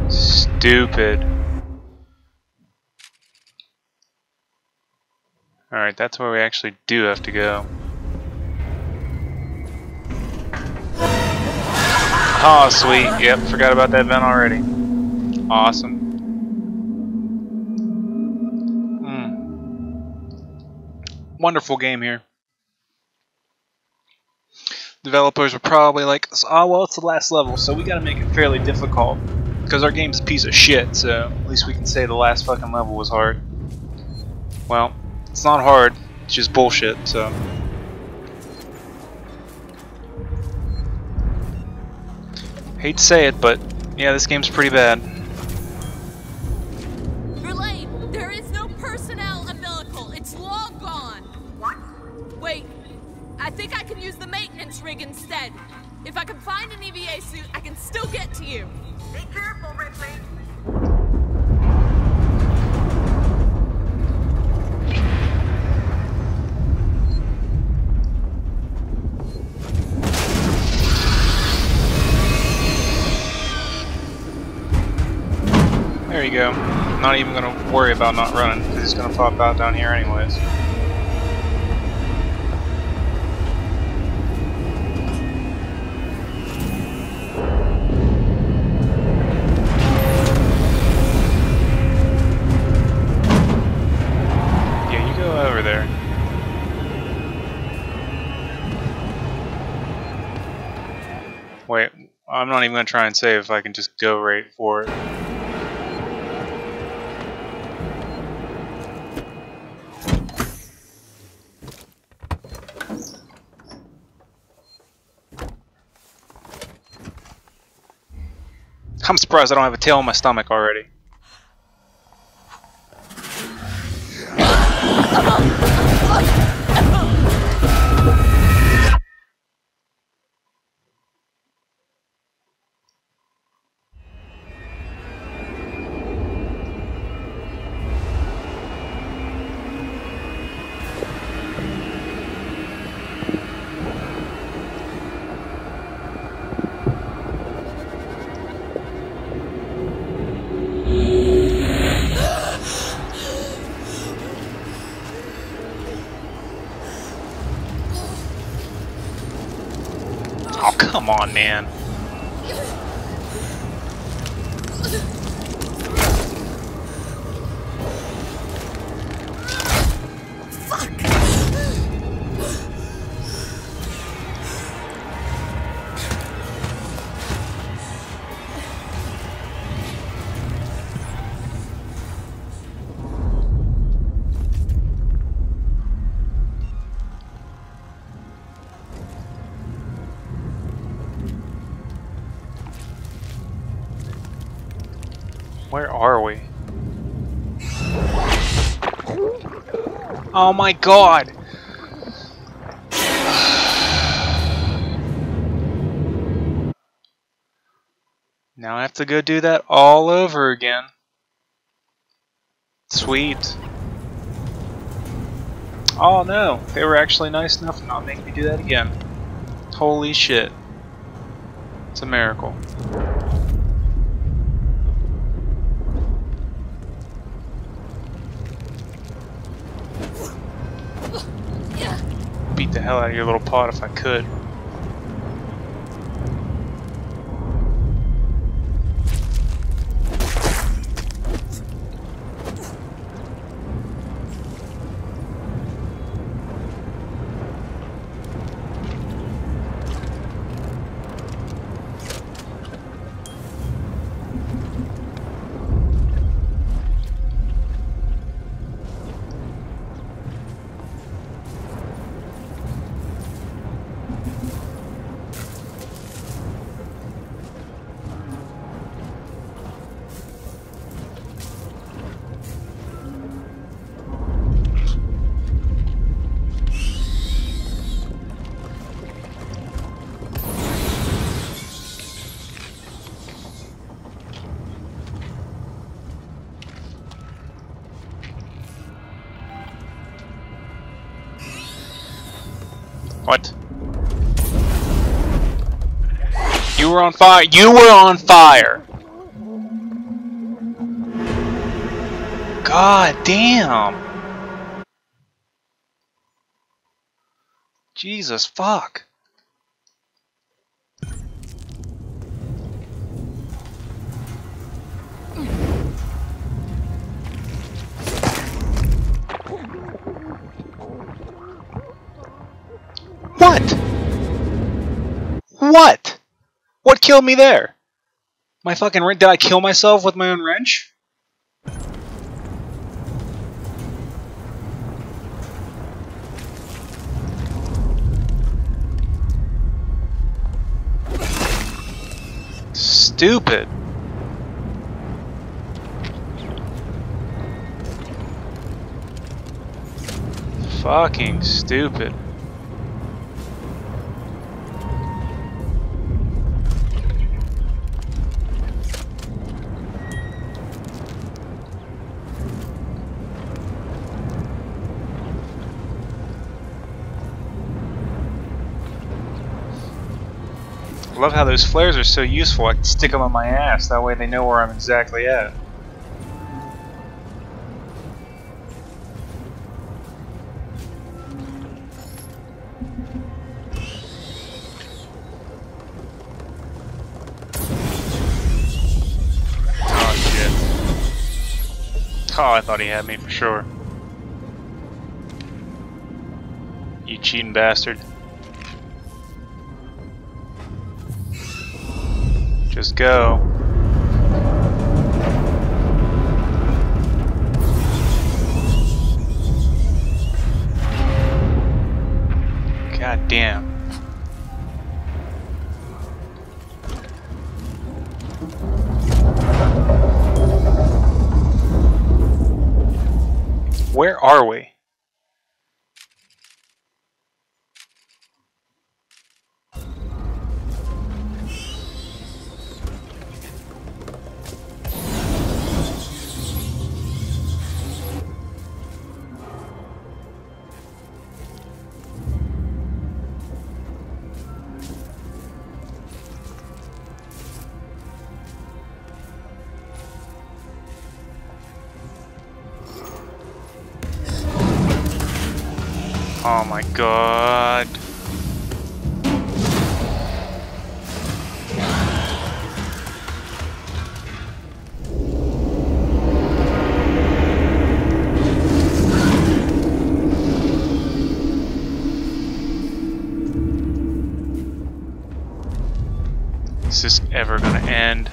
Stupid. Alright, that's where we actually do have to go. Oh, sweet. Yep, forgot about that vent already. Awesome. Mm. Wonderful game here. Developers were probably like, oh, well, it's the last level, so we gotta make it fairly difficult. Because our game's a piece of shit, so at least we can say the last fucking level was hard. Well, it's not hard, it's just bullshit, so. Hate to say it, but yeah, this game's pretty bad. Verlaine, there is no personnel umbilical. It's long gone. What? Wait, I think I can use the maintenance rig instead. If I can find an E V A suit, I can still get to you. Be careful, Ripley. There you go. I'm not even going to worry about not running, because it's going to pop out down here anyways. Wait, I'm not even going to try and save if I can just go right for it. I'm surprised I don't have a tail in my stomach already. Come on, man. Fuck. Where are we? Oh my god! Now I have to go do that all over again. Sweet. Oh no, they were actually nice enough to not make me do that again. Holy shit. It's a miracle. Beat the hell out of your little pot if I could. What? You were on fire. You were on fire. God damn. Jesus fuck. What? What? What killed me there? My fucking wrench? Did I kill myself with my own wrench? Stupid. Fucking stupid. I love how those flares are so useful. I can stick them on my ass, that way they know where I'm exactly at. Oh shit. Oh, I thought he had me for sure. You cheating bastard. Just go. God damn. Where are we? Oh my god. Is this ever gonna end?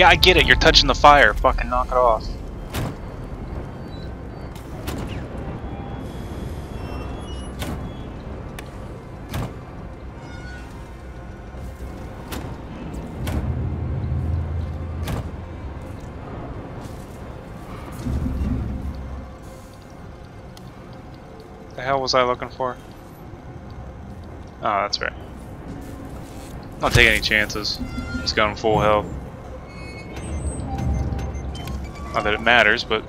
Yeah, I get it, you're touching the fire. Fucking knock it off. What the hell was I looking for? Oh, that's right. I'm not taking any chances. He's going full health. Not that it matters, but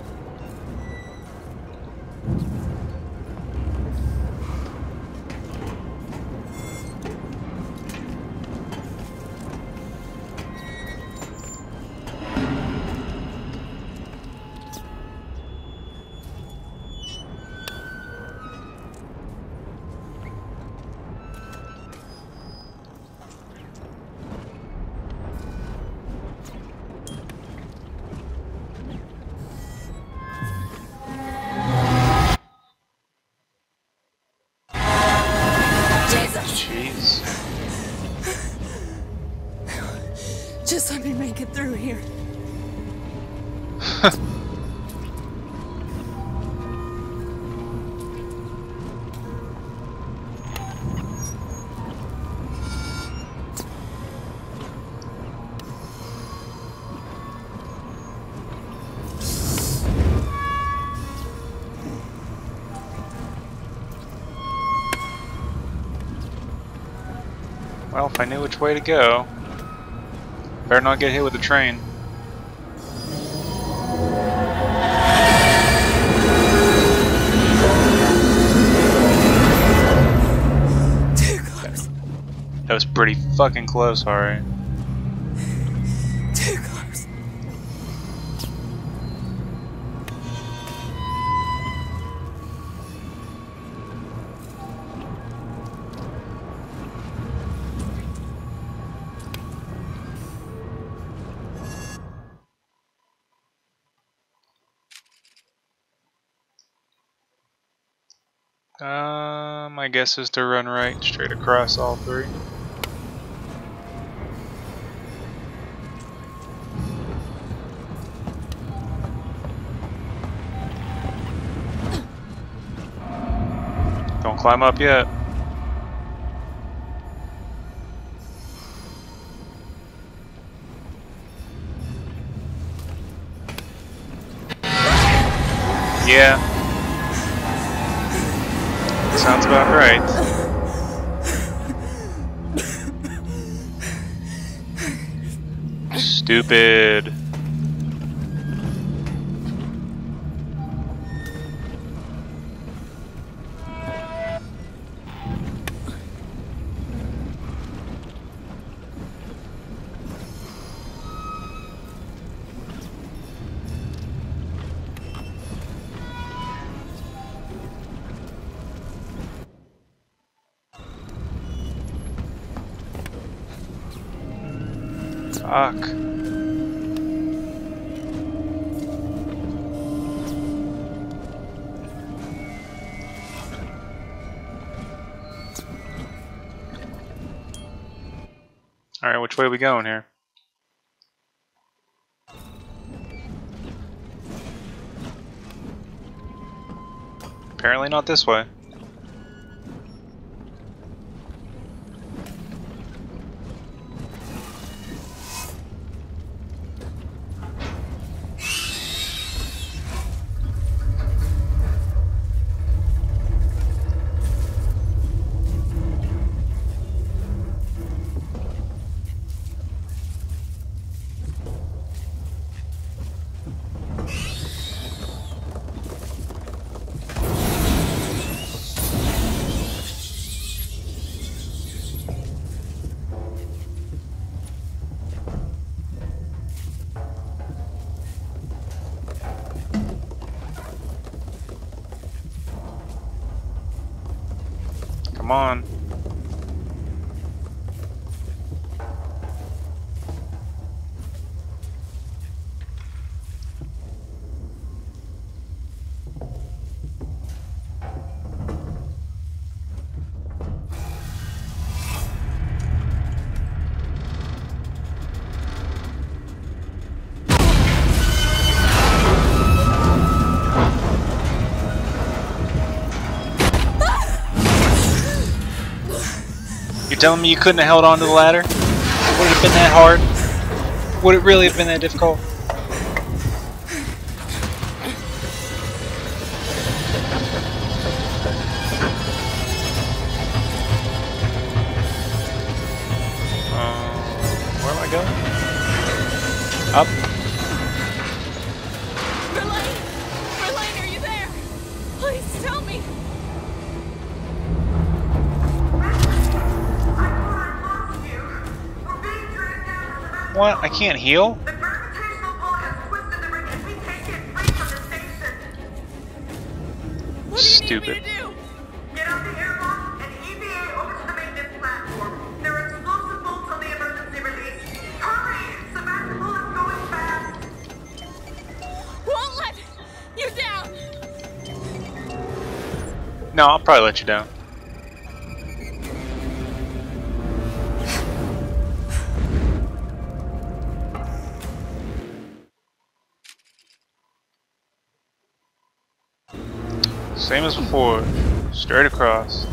well, if I knew which way to go, better not get hit with the train. Too close. That was pretty fucking close, alright. Too close. Um, my guess is to run right, straight across all three. Don't climb up yet. Yeah. Sounds about right. Stupid. Fuck. Alright, which way are we going here? Apparently not this way. Come on. You're telling me you couldn't have held on to the ladder? Would it have been that hard? Would it really have been that difficult? Up. Verlaine! Verlaine, are you there? Please tell me! What? I can't heal? The gravitational pull has twisted the ring and we can't get free from the station. What do you Stupid. need me to do? No, I'll probably let you down. Same as before, straight across.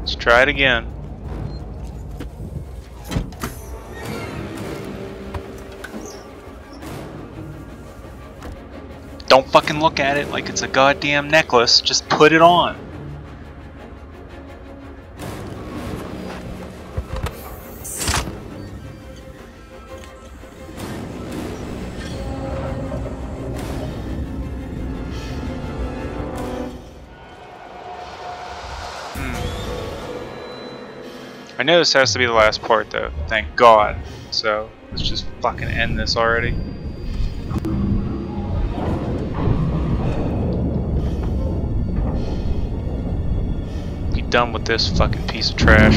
Let's try it again. Don't fucking look at it like it's a goddamn necklace, just put it on. Hmm. I know this has to be the last part though, thank God. So, let's just fucking end this already. Done with this fucking piece of trash.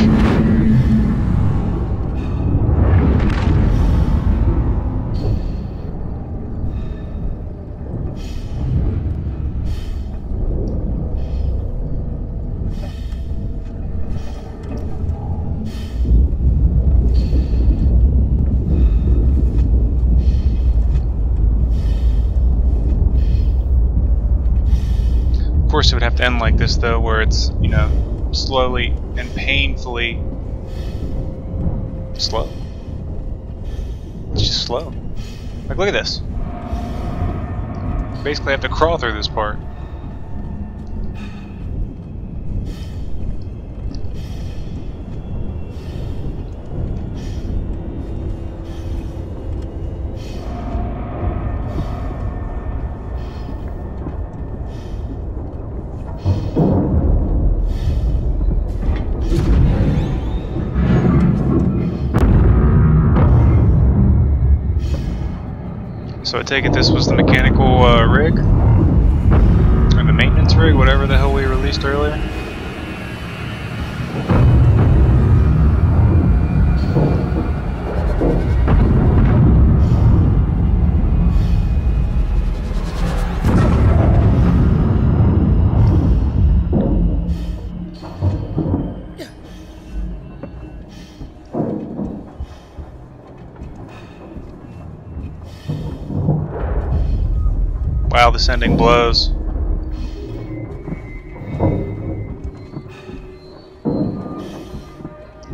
Of course it would have to end like this though, where it's, you know, slowly and painfully slow. It's just slow. Like, look at this. Basically, I have to crawl through this part. So I take it this was the mechanical uh, rig, or the maintenance rig, whatever the hell we released earlier. Wow, this ending blows.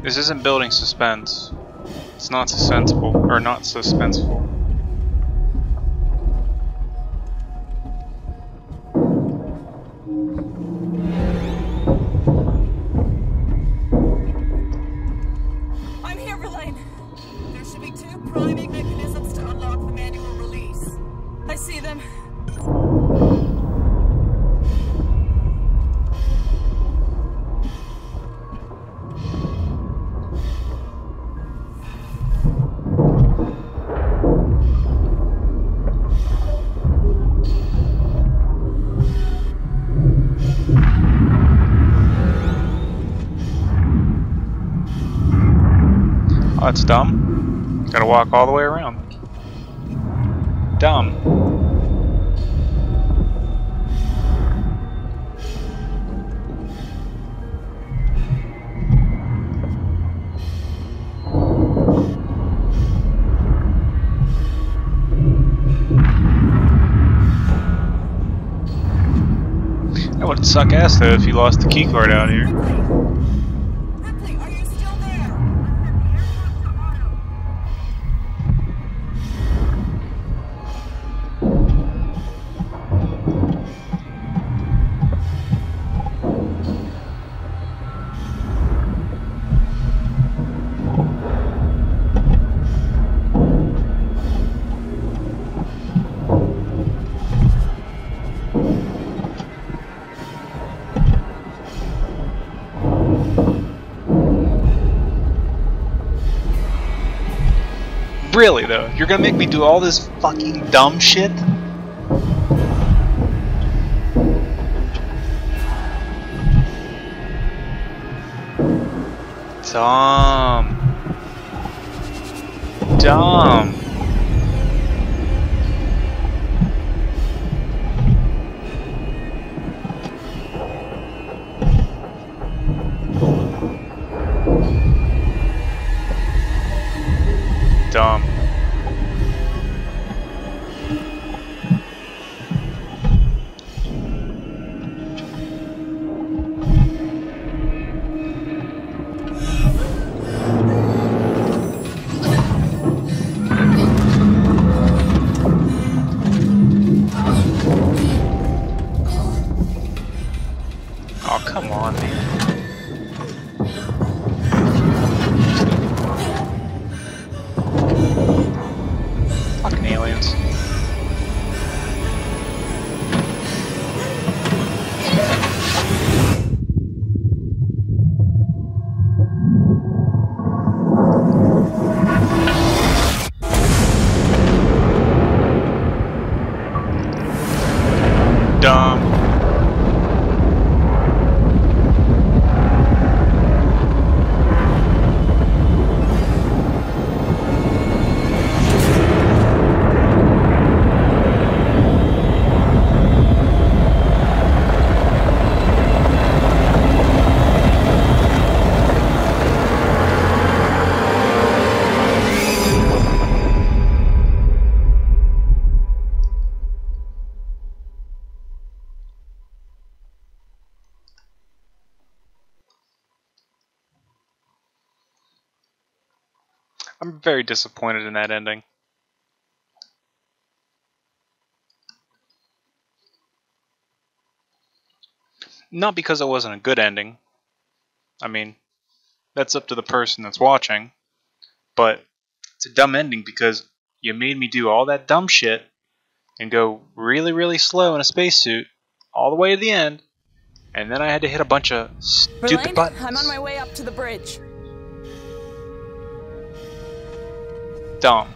This isn't building suspense. It's not suspenseful, or not suspenseful. I'm here, Verlaine. There should be two priming mechanisms to unlock the manual release. I see them. Oh, that's dumb. Gotta walk all the way around. Dumb. would suck ass though if you lost the keycard out here. Ripley, are you still there? Really though, you're gonna make me do all this fucking dumb shit? Dumb. Dumb. Dumb. I'm very disappointed in that ending. Not because it wasn't a good ending. I mean, that's up to the person that's watching. But it's a dumb ending because you made me do all that dumb shit and go really, really slow in a spacesuit all the way to the end, and then I had to hit a bunch of stupid Verlaine, buttons. I'm on my way up to the bridge. Dumb.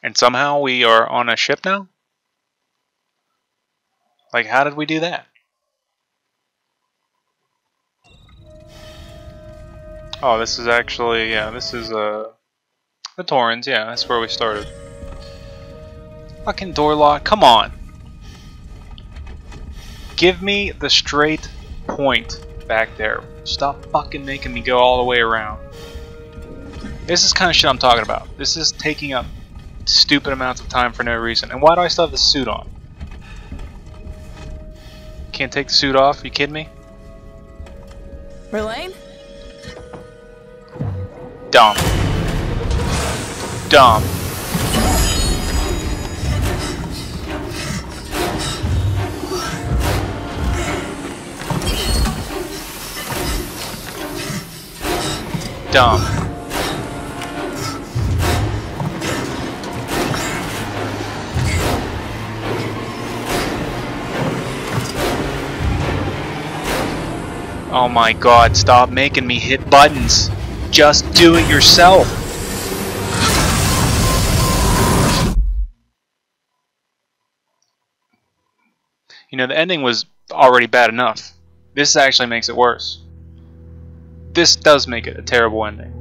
And somehow we are on a ship now? Like, how did we do that? Oh, this is actually, yeah, this is uh, the Torrens, yeah, that's where we started. Fucking door lock, come on! Give me the straight point back there. Stop fucking making me go all the way around. This is kind of shit I'm talking about. This is taking up stupid amounts of time for no reason. And why do I still have the suit on? Can't take the suit off? Are you kidding me? Verlaine? Dumb. Dumb. Dumb. Oh my god, stop making me hit buttons. Just do it yourself. You know, the ending was already bad enough. This actually makes it worse. This does make it a terrible ending.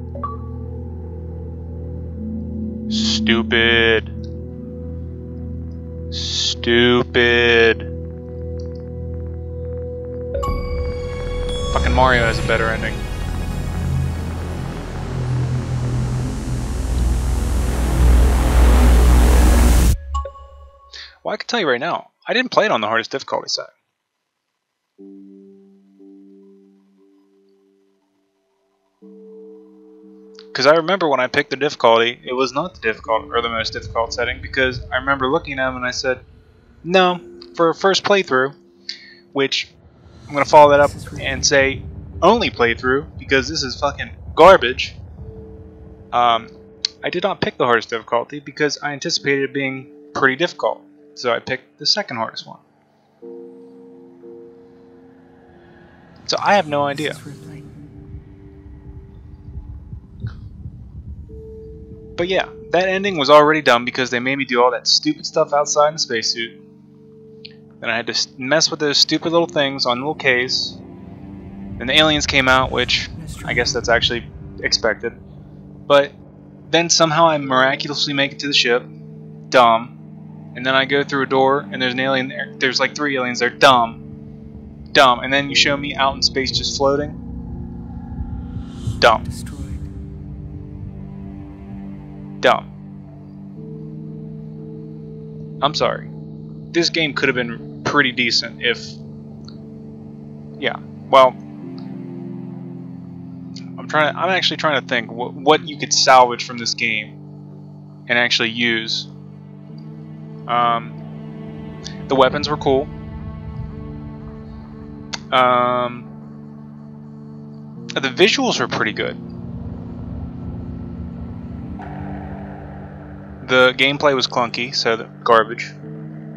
Stupid. Stupid. Fucking Mario has a better ending. Well, I can tell you right now, I didn't play it on the hardest difficulty setting. Because I remember when I picked the difficulty, it was not the difficult or the most difficult setting, because I remember looking at them and I said, no, for a first playthrough, which I'm going to follow that up and say only playthrough, because this is fucking garbage. Um, I did not pick the hardest difficulty because I anticipated it being pretty difficult, so I picked the second hardest one. So I have no idea. But yeah, that ending was already dumb because they made me do all that stupid stuff outside in the spacesuit. Then I had to mess with those stupid little things on the little case. Then the aliens came out, which I guess that's actually expected. But then somehow I miraculously make it to the ship. Dumb. And then I go through a door and there's an alien there. There's like three aliens there. Dumb. Dumb. And then you show me out in space just floating. Dumb. Dumb. I'm sorry. This game could have been pretty decent if... Yeah. Well... I'm trying to, I'm actually trying to think what, what you could salvage from this game and actually use. Um, the weapons were cool. Um, the visuals were pretty good. The gameplay was clunky, so the garbage.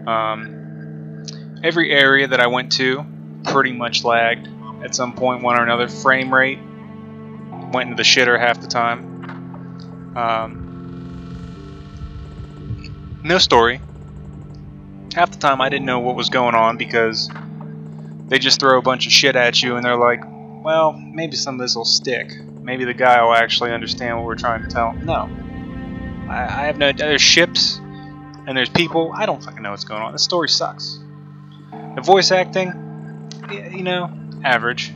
Um, every area that I went to pretty much lagged at some point, one or another. Frame rate went into the shitter half the time. Um, no story. Half the time I didn't know what was going on because they just throw a bunch of shit at you and they're like, well, maybe some of this will stick. Maybe the guy will actually understand what we're trying to tell him. No. I, I have no... There's ships and there's people. I don't fucking know what's going on. The story sucks. The voice acting, you know, average.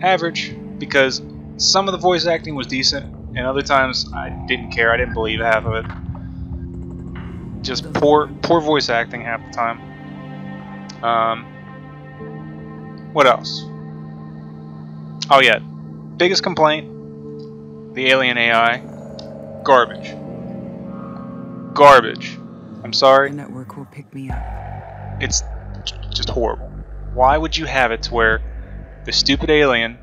Average because... Some of the voice acting was decent, and other times I didn't care. I didn't believe half of it. Just poor, poor voice acting half the time. Um, what else? Oh yeah, biggest complaint: the alien A I, garbage, garbage. I'm sorry. The network will pick me up. It's just horrible. Why would you have it to where the stupid alien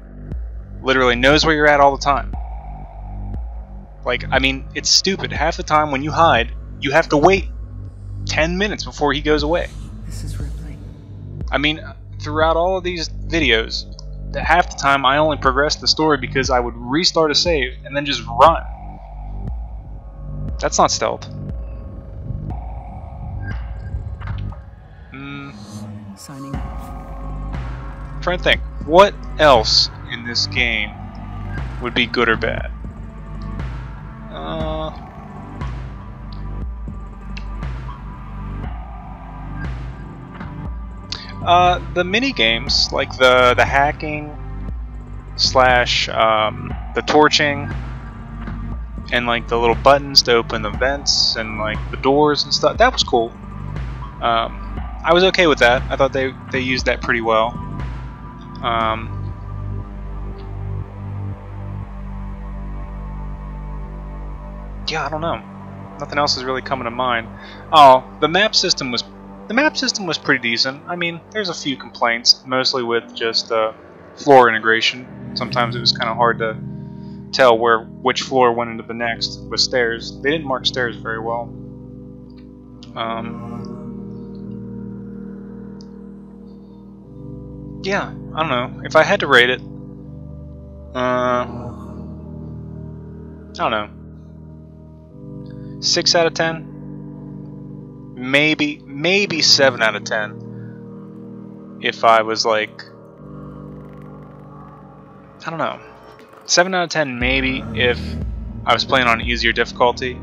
literally knows where you're at all the time? Like, I mean, it's stupid. Half the time when you hide, you have to wait ten minutes before he goes away. This is Ripley. I mean, throughout all of these videos, the half the time I only progressed the story because I would restart a save and then just run. That's not stealth. Mm. Signing off. I'm trying to think. What else in this game would be good or bad? Uh, uh, the mini games, like the the hacking slash um, the torching, and like the little buttons to open the vents and like the doors and stuff. That was cool. Um, I was okay with that. I thought they they used that pretty well. Um, yeah, I don't know. Nothing else is really coming to mind. Oh, the map system was the map system was pretty decent. I mean, there's a few complaints, mostly with just uh, floor integration. Sometimes it was kind of hard to tell where which floor went into the next with stairs. They didn't mark stairs very well. Um, yeah, I don't know. If I had to rate it, uh, I don't know. six out of ten, maybe maybe seven out of ten if I was like, I don't know, seven out of ten maybe if I was playing on easier difficulty.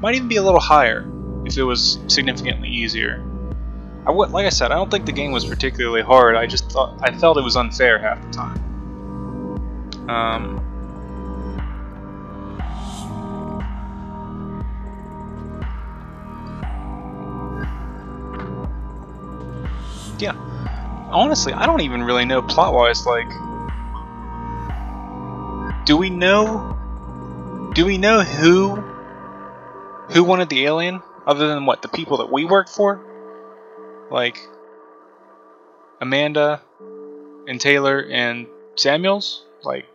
Might even be a little higher if it was significantly easier. I would, like I said, I don't think the game was particularly hard. I just thought, I felt it was unfair half the time. um yeah. Honestly, I don't even really know plot-wise, like... Do we know... Do we know who... Who wanted the alien? Other than, what, the people that we work for? Like... Amanda... And Taylor and Samuels? Like...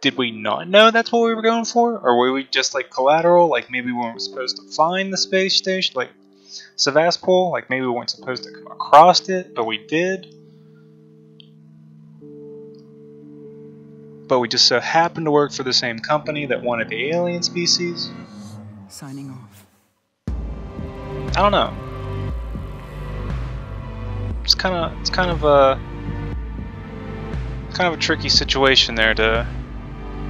Did we not know that's what we were going for? Or were we just, like, collateral? Like, maybe we weren't supposed to find the space station? Like... Sevastopol, like maybe we weren't supposed to come across it, but we did. But we just so happened to work for the same company that wanted the alien species. Signing off. I don't know. It's kind of, it's kind of a, kind of a tricky situation there to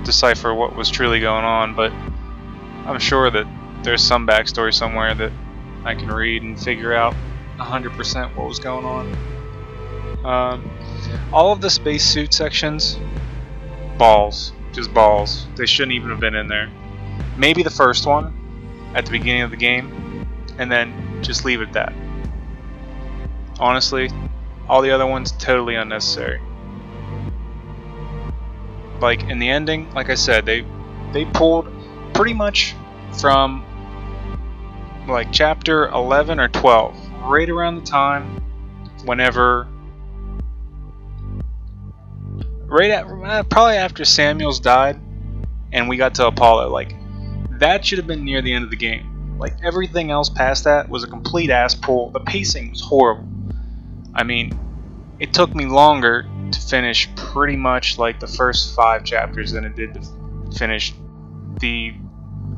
decipher what was truly going on. But I'm sure that there's some backstory somewhere that I can read and figure out one hundred percent what was going on. Um, all of the spacesuit sections, balls, just balls. They shouldn't even have been in there. Maybe the first one at the beginning of the game, and then just leave it at that. Honestly, all the other ones totally unnecessary. Like in the ending, like I said, they they pulled pretty much from like chapter eleven or twelve, right around the time whenever right at uh, probably after Samuels died and we got to Apollo. Like that should have been near the end of the game. Like everything else past that was a complete ass pull. The pacing was horrible. I mean, it took me longer to finish pretty much like the first five chapters than it did to finish the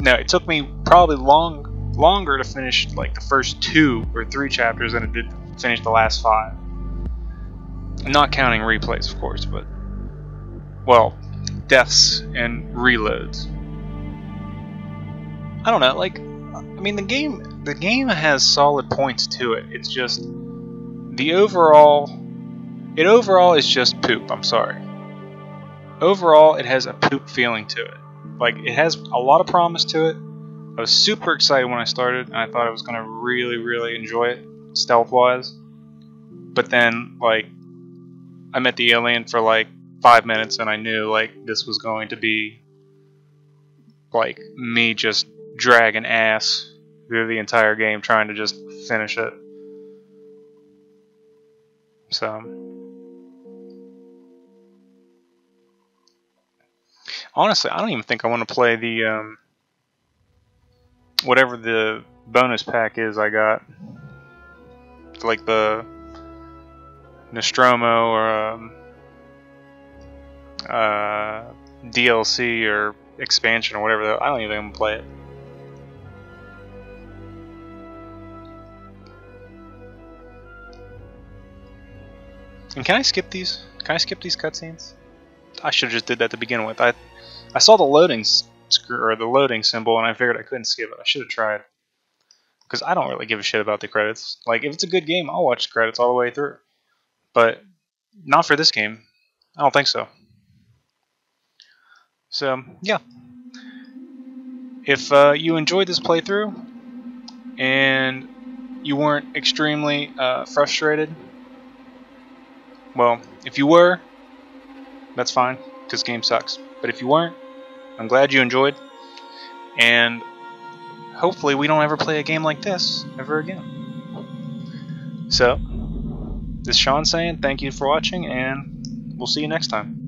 no it took me probably long longer to finish like the first two or three chapters than it did to finish the last five. I'm not counting replays, of course, but well, deaths and reloads. I don't know, like I mean the game the game has solid points to it. It's just the overall it overall is just poop, I'm sorry. Overall it has a poop feeling to it. Like it has a lot of promise to it. I was super excited when I started, and I thought I was going to really, really enjoy it, stealth-wise. But then, like, I met the alien for, like, five minutes, and I knew, like, this was going to be, like, me just dragging ass through the entire game, trying to just finish it. So. Honestly, I don't even think I want to play the, um... whatever the bonus pack is I got, like the Nostromo or um, uh, D L C or expansion or whatever. I don't even want to play it. And can I skip these? Can I skip these cutscenes? I should have just did that to begin with. I I saw the loadings. Or the loading symbol, and I figured I couldn't skip it. I should have tried, because I don't really give a shit about the credits. Like, if it's a good game, I'll watch the credits all the way through, but not for this game. I don't think so. So yeah, if uh, you enjoyed this playthrough and you weren't extremely uh, frustrated, well, if you were, that's fine, because the game sucks. But if you weren't, I'm glad you enjoyed, and hopefully we don't ever play a game like this ever again. So, this is Sean saying thank you for watching, and we'll see you next time.